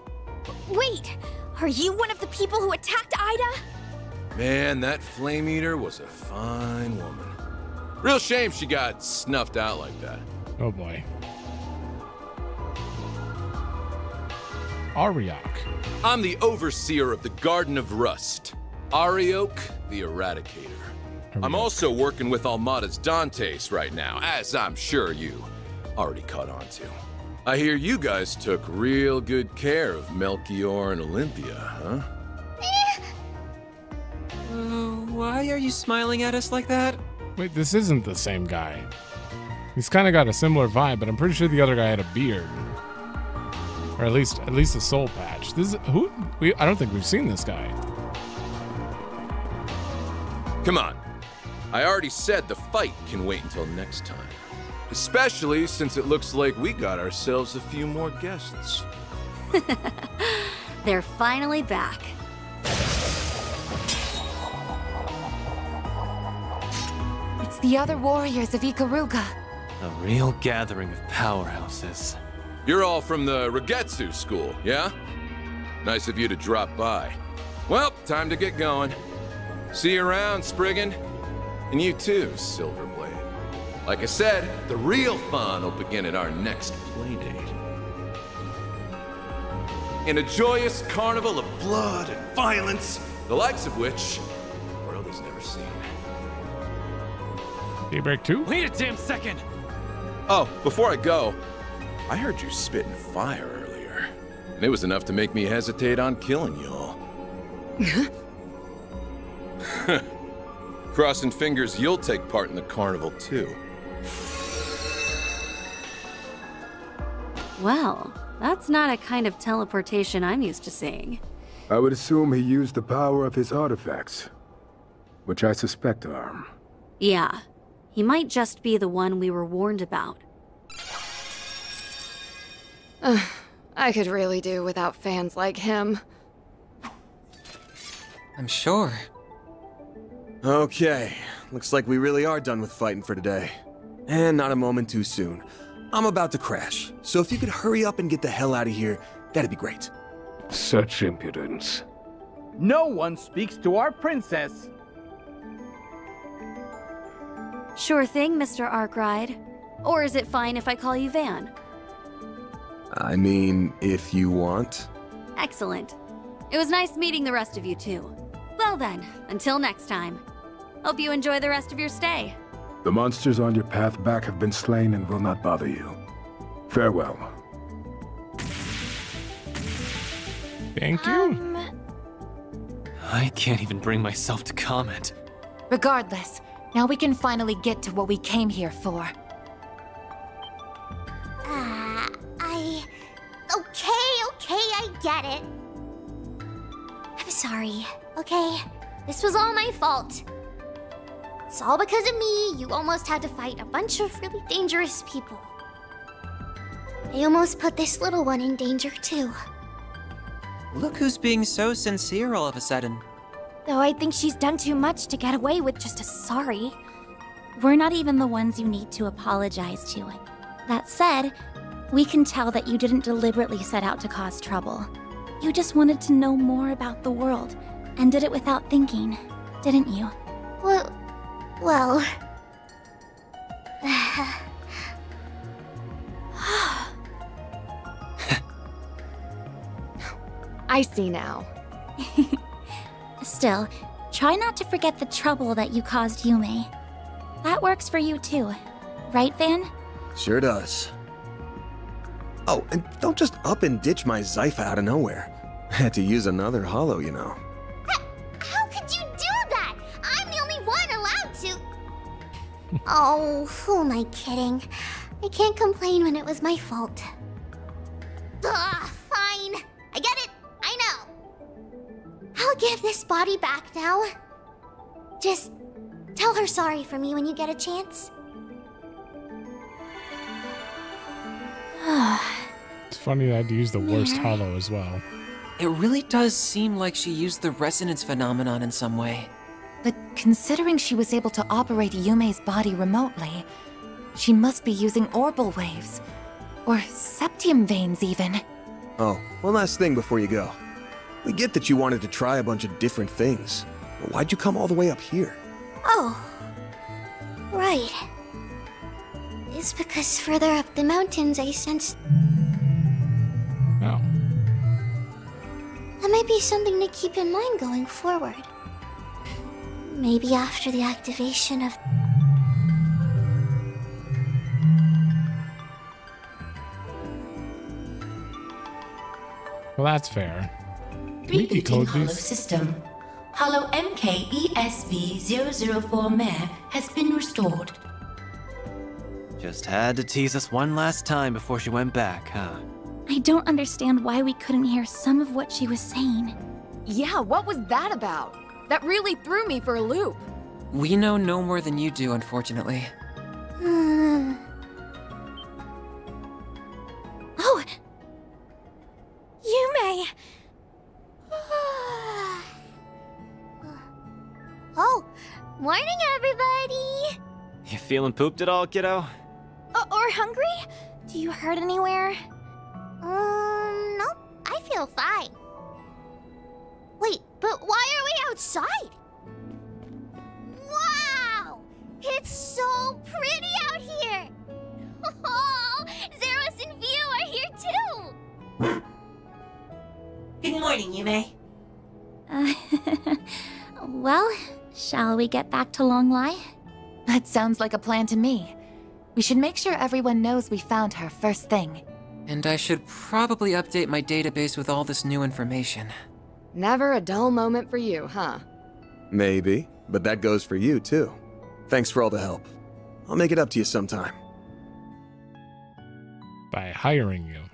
Wait! Are you one of the people who attacked Ida? Man, that Flame Eater was a fine woman. Real shame she got snuffed out like that. Oh boy. Ariok. I'm the overseer of the Garden of Rust. Ariok, the Eradicator. Ariok. I'm also working with Almada's Dantes right now, as I'm sure you already caught on to. I hear you guys took real good care of Melchior and Olympia, huh? Uh, why are you smiling at us like that? Wait, this isn't the same guy. He's kind of got a similar vibe, but I'm pretty sure the other guy had a beard, or at least at least a soul patch. This is, who? We I don't think we've seen this guy. Come on, I already said the fight can wait until next time. Especially since it looks like we got ourselves a few more guests. They're finally back. It's the other warriors of Ikaruga. A real gathering of powerhouses. You're all from the Rigetsu school, yeah? Nice of you to drop by. Well, time to get going. See you around, Spriggan. And you too, Silverblade. Like I said, the real fun will begin at our next playdate. In a joyous carnival of blood and violence, the likes of which the world has never seen. Daybreak two? Wait a damn second! Oh, before I go, I heard you spitting fire earlier. And it was enough to make me hesitate on killing y'all. Crossing fingers you'll take part in the carnival too. Well, that's not a kind of teleportation I'm used to seeing. I would assume he used the power of his artifacts, which I suspect are. Yeah, he might just be the one we were warned about. Uh, I could really do without fans like him. I'm sure. Okay, looks like we really are done with fighting for today. And not a moment too soon. I'm about to crash, so if you could hurry up and get the hell out of here, that'd be great. Such impudence. No one speaks to our princess. Sure thing, Mister Arkride. Or is it fine if I call you Van? I mean, if you want. Excellent. It was nice meeting the rest of you too. Well then, until next time. Hope you enjoy the rest of your stay. The monsters on your path back have been slain and will not bother you. Farewell. Thank you. Um... I can't even bring myself to comment. Regardless, now we can finally get to what we came here for. Uh, I... Okay, okay, I get it. I'm sorry. Okay, this was all my fault. It's all because of me. You almost had to fight a bunch of really dangerous people. I almost put this little one in danger too. Look who's being so sincere all of a sudden. Though I think she's done too much to get away with just a sorry. We're not even the ones you need to apologize to. That said, we can tell that you didn't deliberately set out to cause trouble. You just wanted to know more about the world. And did it without thinking, didn't you? Well, well, I see now. Still, try not to forget the trouble that you caused Yume. That works for you too, right, Van? Sure does. Oh, and don't just up and ditch my Zypha out of nowhere. I had to use another holo, you know. H how could you do that? I'm the only one allowed to... Oh, who am I kidding? I can't complain when it was my fault. Ugh, fine. I get it. I know. I'll give this body back now. Just tell her sorry for me when you get a chance. It's funny that I had to use the worst yeah. hollow as well. It really does seem like she used the resonance phenomenon in some way. But considering she was able to operate Yume's body remotely, she must be using Orbal waves. Or septium veins, even. Oh, one last thing before you go. We get that you wanted to try a bunch of different things, but why'd you come all the way up here? Oh, right. It's because further up the mountains I sensed... Oh. That might be something to keep in mind going forward. Maybe after the activation of... Well, that's fair. Rebooting hollow system. Hollow M K E S V zero zero four Mare has been restored. Just had to tease us one last time before she went back, huh? I don't understand why we couldn't hear some of what she was saying. Yeah, what was that about? That really threw me for a loop. We know no more than you do, unfortunately. Hmm. Oh! Yume! Oh, morning, everybody! You feeling pooped at all, kiddo? Uh, or hungry? Do you hurt anywhere? Um, nope. I feel fine. Wait, but why are we outside? Wow! It's so pretty out here! Oh, Xeros and Vio are here too! Good morning, Yume. Uh, well, shall we get back to Longlai? That sounds like a plan to me. We should make sure everyone knows we found her first thing. And I should probably update my database with all this new information. Never a dull moment for you, huh? Maybe, but that goes for you too. Thanks for all the help. I'll make it up to you sometime. By hiring you. one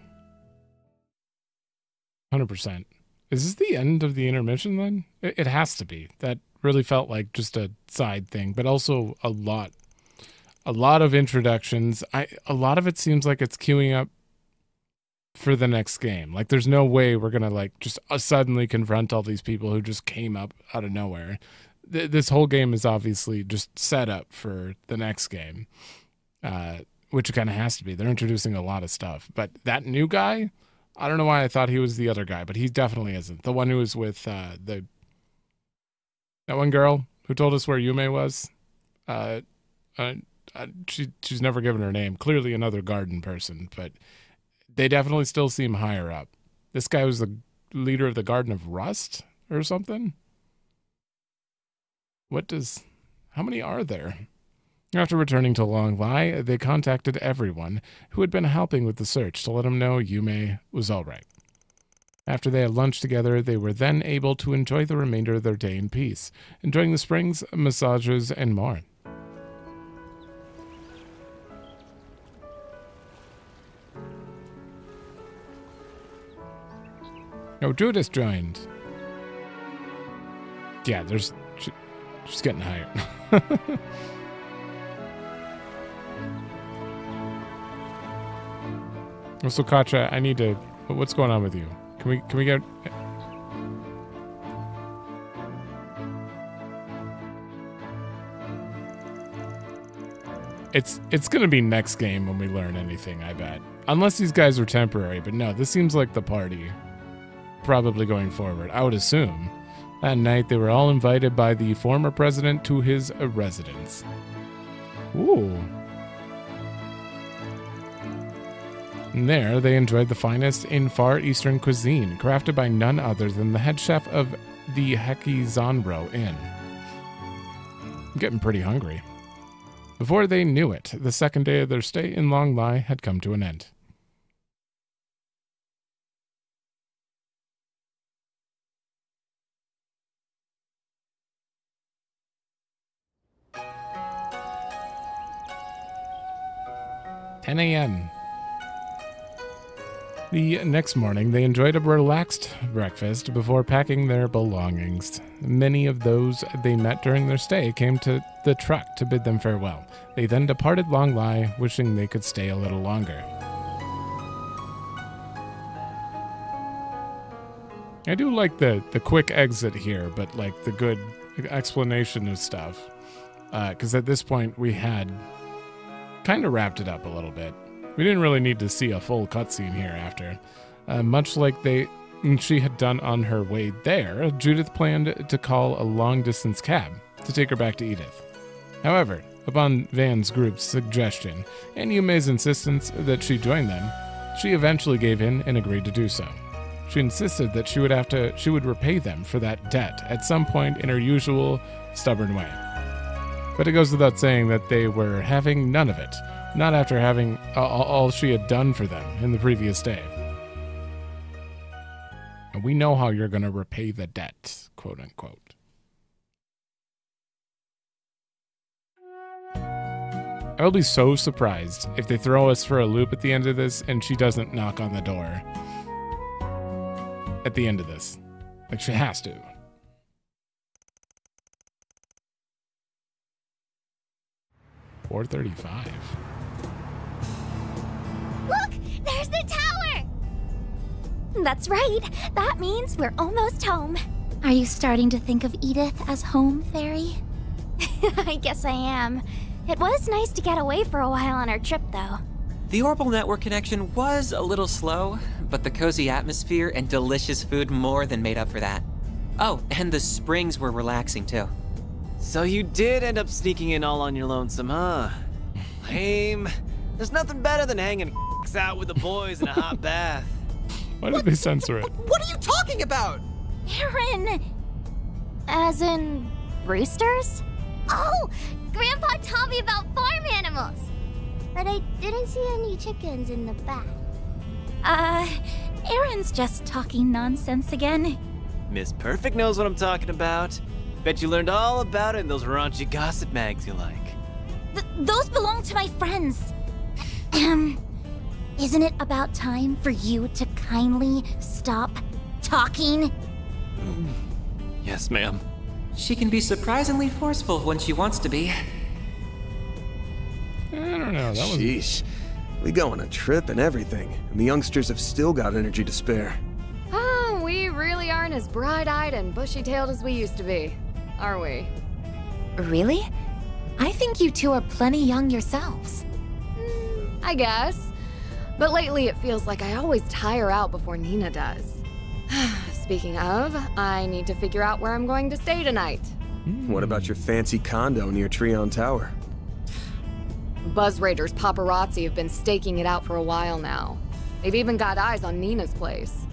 hundred percent. Is this the end of the intermission then? It has to be. That really felt like just a side thing, but also a lot. A lot of introductions. I, a lot of it seems like it's queuing up for the next game. Like, there's no way we're gonna like just suddenly confront all these people who just came up out of nowhere. Th this whole game is obviously just set up for the next game, uh, which it kind of has to be. They're introducing a lot of stuff, but that new guy, I don't know why I thought he was the other guy, but he definitely isn't. The one who was with uh, the that one girl who told us where Yume was. Uh, uh, uh, she she's never given her name. Clearly another garden person, but. They definitely still seem higher up. This guy was the leader of the Garden of Rust or something? What does... How many are there? After returning to Longlai, they contacted everyone who had been helping with the search to let them know Yume was all right. After they had lunch together, they were then able to enjoy the remainder of their day in peace, enjoying the springs, massages, and more. Oh, Judith joined. Yeah, there's... She, she's getting higher. Also, Katja, I need to... What's going on with you? Can we, can we get... It's, it's going to be next game when we learn anything, I bet. Unless these guys are temporary, but no, this seems like the party... probably going forward, I would assume. That night, they were all invited by the former president to his residence. Ooh. And there, they enjoyed the finest in Far Eastern cuisine, crafted by none other than the head chef of the Hekizanro Inn. I'm getting pretty hungry. Before they knew it, the second day of their stay in Longlai had come to an end. ten a m The next morning, they enjoyed a relaxed breakfast before packing their belongings. Many of those they met during their stay came to the truck to bid them farewell. They then departed Longlai, wishing they could stay a little longer. I do like the, the quick exit here, but like the good explanation of stuff. Because uh, at this point, we had... kind of wrapped it up a little bit. We didn't really need to see a full cutscene here after. Uh, much like they she had done on her way there, Judith planned to call a long-distance cab to take her back to Edith. However, upon Van's group's suggestion and Yume's insistence that she join them, she eventually gave in and agreed to do so. She insisted that she would have to she would repay them for that debt at some point in her usual stubborn way. But it goes without saying that they were having none of it, not after having all she had done for them in the previous day. And we know how you're going to repay the debt, quote unquote. I would be so surprised if they throw us for a loop at the end of this and she doesn't knock on the door. At the end of this. Like, she has to. four thirty-five. Look! There's the tower! That's right. That means we're almost home. Are you starting to think of Edith as home, Fairy? I guess I am. It was nice to get away for a while on our trip, though. The Orbal network connection was a little slow, but the cozy atmosphere and delicious food more than made up for that. Oh, and the springs were relaxing, too. So you did end up sneaking in all on your lonesome, huh? Lame. There's nothing better than hanging out with the boys in a hot bath. Why did what, they censor it? What are you talking about? Aaron! As in... roosters? Oh! Grandpa told me about farm animals! But I didn't see any chickens in the bath. Uh... Aaron's just talking nonsense again. Miss Perfect knows what I'm talking about. Bet you learned all about it in those raunchy gossip mags you like. Th those belong to my friends. Um, isn't it about time for you to kindly stop talking? Mm. Yes, ma'am. She can be surprisingly forceful when she wants to be. I don't know. That was... Sheesh. We go on a trip and everything, and the youngsters have still got energy to spare. Oh, we really aren't as bright-eyed and bushy-tailed as we used to be. Are we? Really? I think you two are plenty young yourselves. Mm, I guess. But lately it feels like I always tire out before Nina does. Speaking of, I need to figure out where I'm going to stay tonight. What about your fancy condo near Treon Tower? Buzz Raiders paparazzi have been staking it out for a while now. They've even got eyes on Nina's place.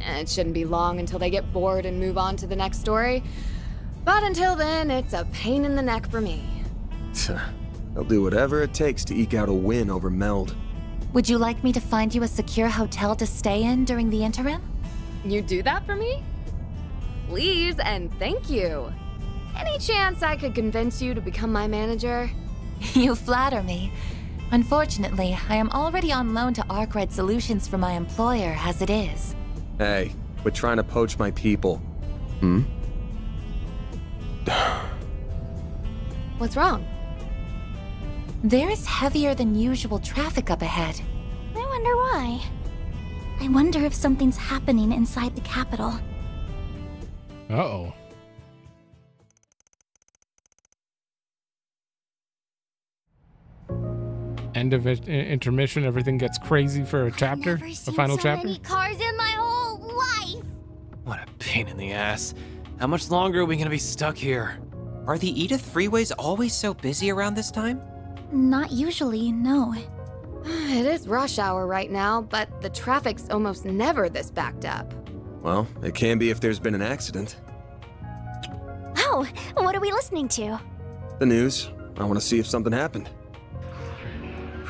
It shouldn't be long until they get bored and move on to the next story. But until then, it's a pain in the neck for me. I'll do whatever it takes to eke out a win over Meld. Would you like me to find you a secure hotel to stay in during the interim? You do that for me? Please and thank you. Any chance I could convince you to become my manager? You flatter me. Unfortunately, I am already on loan to Arkwright Solutions for my employer as it is. Hey, we're trying to poach my people. Hmm? What's wrong? There is heavier than usual traffic up ahead. I wonder why. I wonder if something's happening inside the capital. Uh-oh. End of it, intermission, everything gets crazy for a chapter, I've never seen a final so chapter. Many cars in my whole life. What a pain in the ass. How much longer are we gonna be stuck here? Are the Edith freeways always so busy around this time? Not usually, no. It is rush hour right now, but the traffic's almost never this backed up. Well, it can be if there's been an accident. Oh, what are we listening to? The news. I want to see if something happened.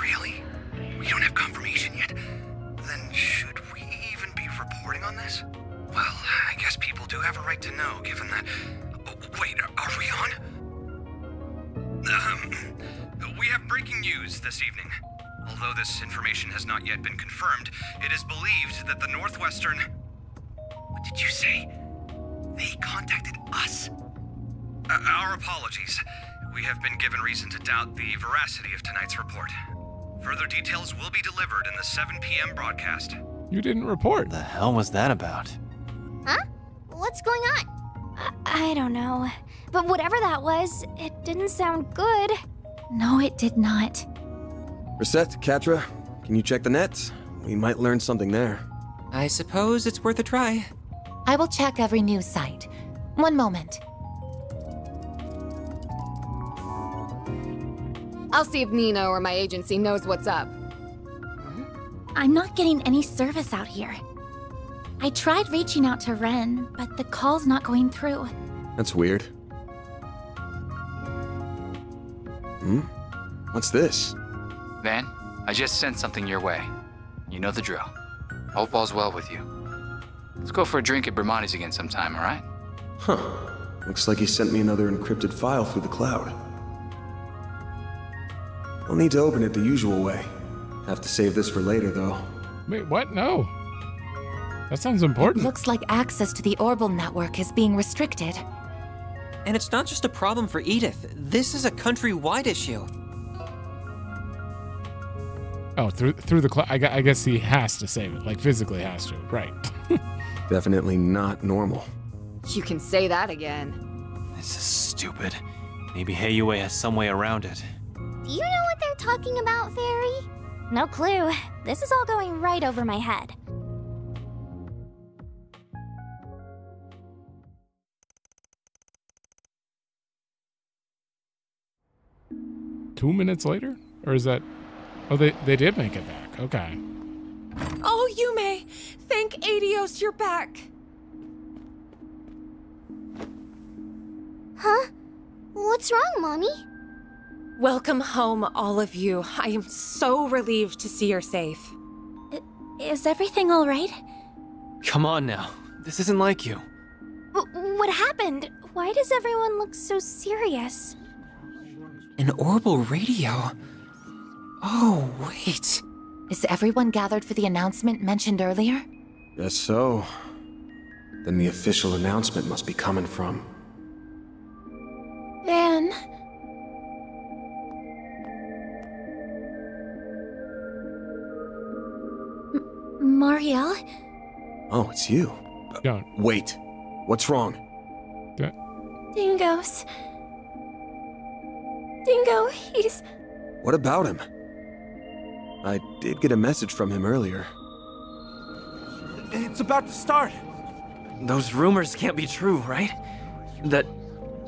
Really? We don't have confirmation yet. Then should we even be reporting on this? Well, I guess people do have a right to know, given that... Wait, are we on? Um, we have breaking news this evening. Although this information has not yet been confirmed, it is believed that the Northwestern... What did you say? They contacted us? Uh, our apologies. We have been given reason to doubt the veracity of tonight's report. Further details will be delivered in the seven p m broadcast. You didn't report. What the hell was that about? Huh? What's going on? I, I don't know. But whatever that was, it didn't sound good. No, it did not. Reset, Katra, can you check the nets? We might learn something there. I suppose it's worth a try. I will check every news site. One moment. I'll see if Nino or my agency knows what's up. I'm not getting any service out here. I tried reaching out to Ren, but the call's not going through. That's weird. Hmm? What's this? Van, I just sent something your way. You know the drill. Hope all's well with you. Let's go for a drink at Bermani's again sometime, all right? Huh. Looks like he sent me another encrypted file through the cloud. I'll need to open it the usual way. Have to save this for later, though. Wait, what? No. That sounds important. It looks like access to the Orbal network is being restricted. And it's not just a problem for Edith. This is a countrywide issue. Oh, through through the cloud. I, I guess he has to save it, like physically has to, right? Definitely not normal. You can say that again. This is stupid. Maybe Heiyue has some way around it. Do you know what they're talking about, Fairy? No clue. This is all going right over my head. Two minutes later, or is that? Oh, they, they did make it back. Okay. Oh, Yume! Thank Adios, you're back! Huh? What's wrong, Mommy? Welcome home, all of you. I am so relieved to see you're safe. I- is everything all right? Come on now. This isn't like you. W- what happened? Why does everyone look so serious? An Orbal radio? Oh, wait. Is everyone gathered for the announcement mentioned earlier? Guess so. Then the official announcement must be coming from... Van... M Marielle? Oh, it's you. Don't. Uh, wait. What's wrong? Don't. Dingoes. Dingo, he's... What about him? I did get a message from him earlier. It's about to start. Those rumors can't be true, right? That...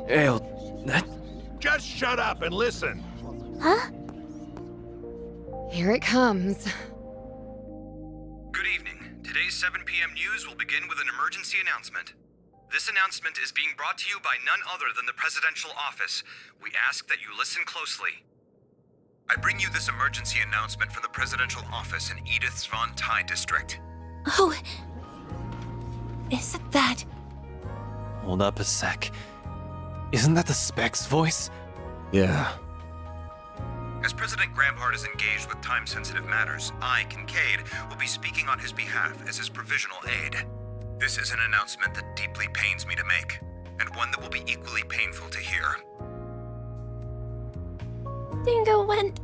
Ew, that... Just shut up and listen! Huh? Here it comes. Good evening. Today's seven p m news will begin with an emergency announcement. This announcement is being brought to you by none other than the Presidential Office. We ask that you listen closely. I bring you this emergency announcement from the Presidential Office in Edith's Von Tai district. Oh, isn't that... Hold up a sec. Isn't that the Spec's voice? Yeah. As President Gramhart is engaged with time-sensitive matters, I, Kincaid, will be speaking on his behalf as his provisional aide. This is an announcement that deeply pains me to make, and one that will be equally painful to hear. Dingo went...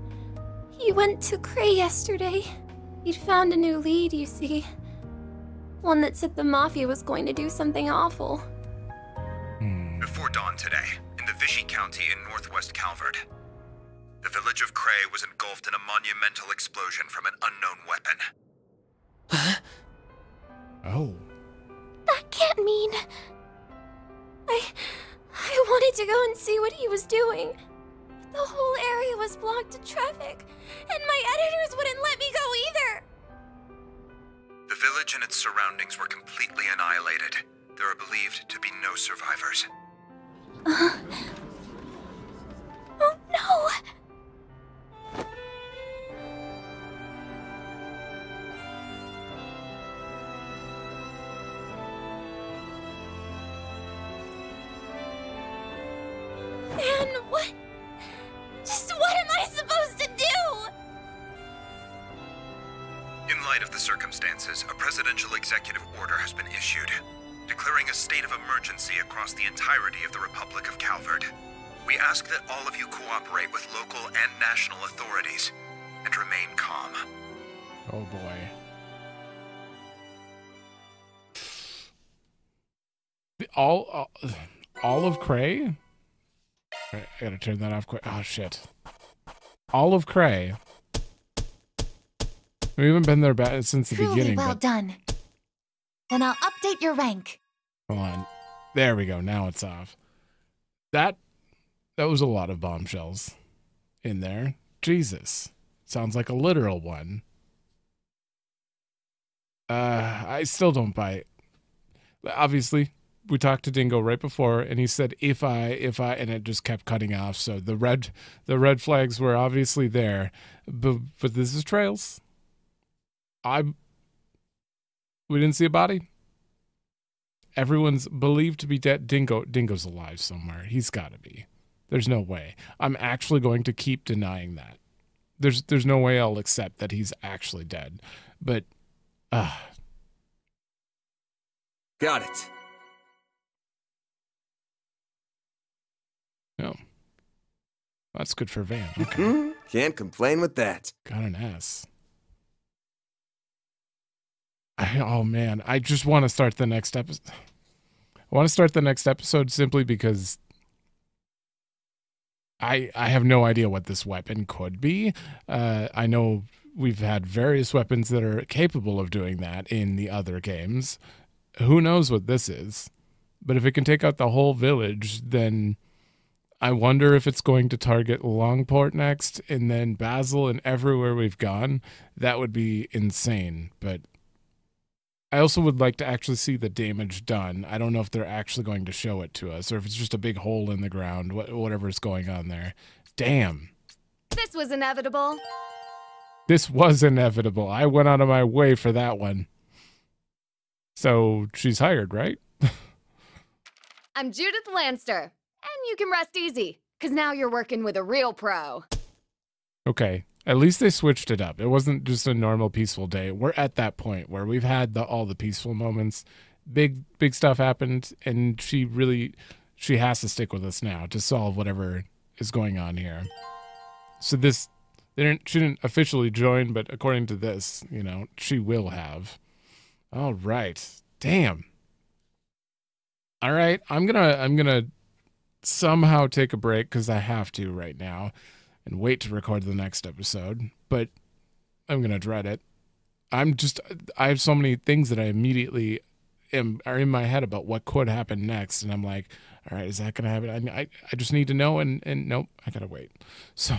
he went to Cray yesterday. He'd found a new lead, you see. One that said the Mafia was going to do something awful. Before dawn today, in the Vichy County in northwest Calvert, the village of Cray was engulfed in a monumental explosion from an unknown weapon. Huh? Oh. That can't mean... I... I wanted to go and see what he was doing. The whole area was blocked to traffic, and my editors wouldn't let me go either! The village and its surroundings were completely annihilated. There are believed to be no survivors. Uh, oh no! Man, what? Just what am I supposed to do? In light of the circumstances, a presidential executive order has been issued, declaring a state of emergency across the entirety of the Republic of Calvert. We ask that all of you cooperate with local and national authorities, and remain calm. Oh boy. The, all, all, all of Cray? I gotta turn that off quick. Oh, shit. All of Cray. We haven't been there ba since the Truly beginning. Well but... done. Then I'll update your rank. Hold on. There we go. Now it's off. That, that was a lot of bombshells in there. Jesus. Sounds like a literal one. Uh, I still don't buy it. Obviously. We talked to Dingo right before, and he said, if I, if I, and it just kept cutting off. So the red, the red flags were obviously there, but, but this is Trails. I, we didn't see a body. Everyone's believed to be dead. Dingo, Dingo's alive somewhere. He's gotta be. There's no way. I'm actually going to keep denying that. There's, there's no way I'll accept that he's actually dead, but, uh. Got it. No. That's good for Van. Okay. Can't complain with that. Got an S. I, oh, man. I just want to start the next episode. I want to start the next episode simply because I, I have no idea what this weapon could be. Uh, I know we've had various weapons that are capable of doing that in the other games. Who knows what this is? But if it can take out the whole village, then... I wonder if it's going to target Longport next, and then Basel, and everywhere we've gone. That would be insane. But I also would like to actually see the damage done. I don't know if they're actually going to show it to us, or if it's just a big hole in the ground, wh whatever's going on there. Damn. This was inevitable. This was inevitable. I went out of my way for that one. So she's hired, right? I'm Judith Lanster. And you can rest easy, because now you're working with a real pro. Okay. At least they switched it up. It wasn't just a normal peaceful day. We're at that point where we've had the, all the peaceful moments. Big, big stuff happened, and she really, she has to stick with us now to solve whatever is going on here. So this, they didn't, she didn't officially join, but according to this, you know, she will have. All right. Damn. All right. I'm gonna, I'm gonna... somehow take a break because I have to right now and wait to record the next episode, but I'm gonna dread it. I'm just I have so many things that I immediately am are in my head about what could happen next, and I'm like, all right, is that gonna happen? I, I, I just need to know, and and nope, I gotta wait. So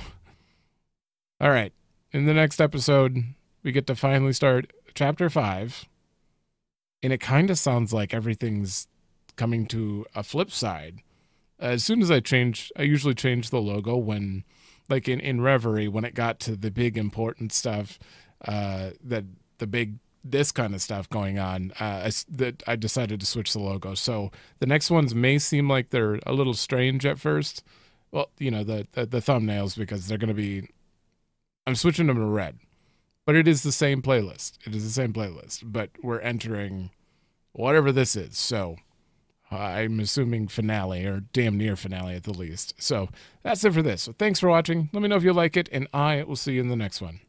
all right, in the next episode we get to finally start chapter five, and it kind of sounds like everything's coming to a flip side. As soon as I change, I usually change the logo when, like in, in Reverie, when it got to the big important stuff, uh, that the big, this kind of stuff going on, uh, I, that I decided to switch the logo. So the next ones may seem like they're a little strange at first. Well, you know, the, the, the thumbnails, because they're going to be, I'm switching them to red, but it is the same playlist. It is the same playlist, but we're entering whatever this is. So I'm assuming finale, or damn near finale at the least. So that's it for this. So thanks for watching. Let me know if you like it, and I will see you in the next one.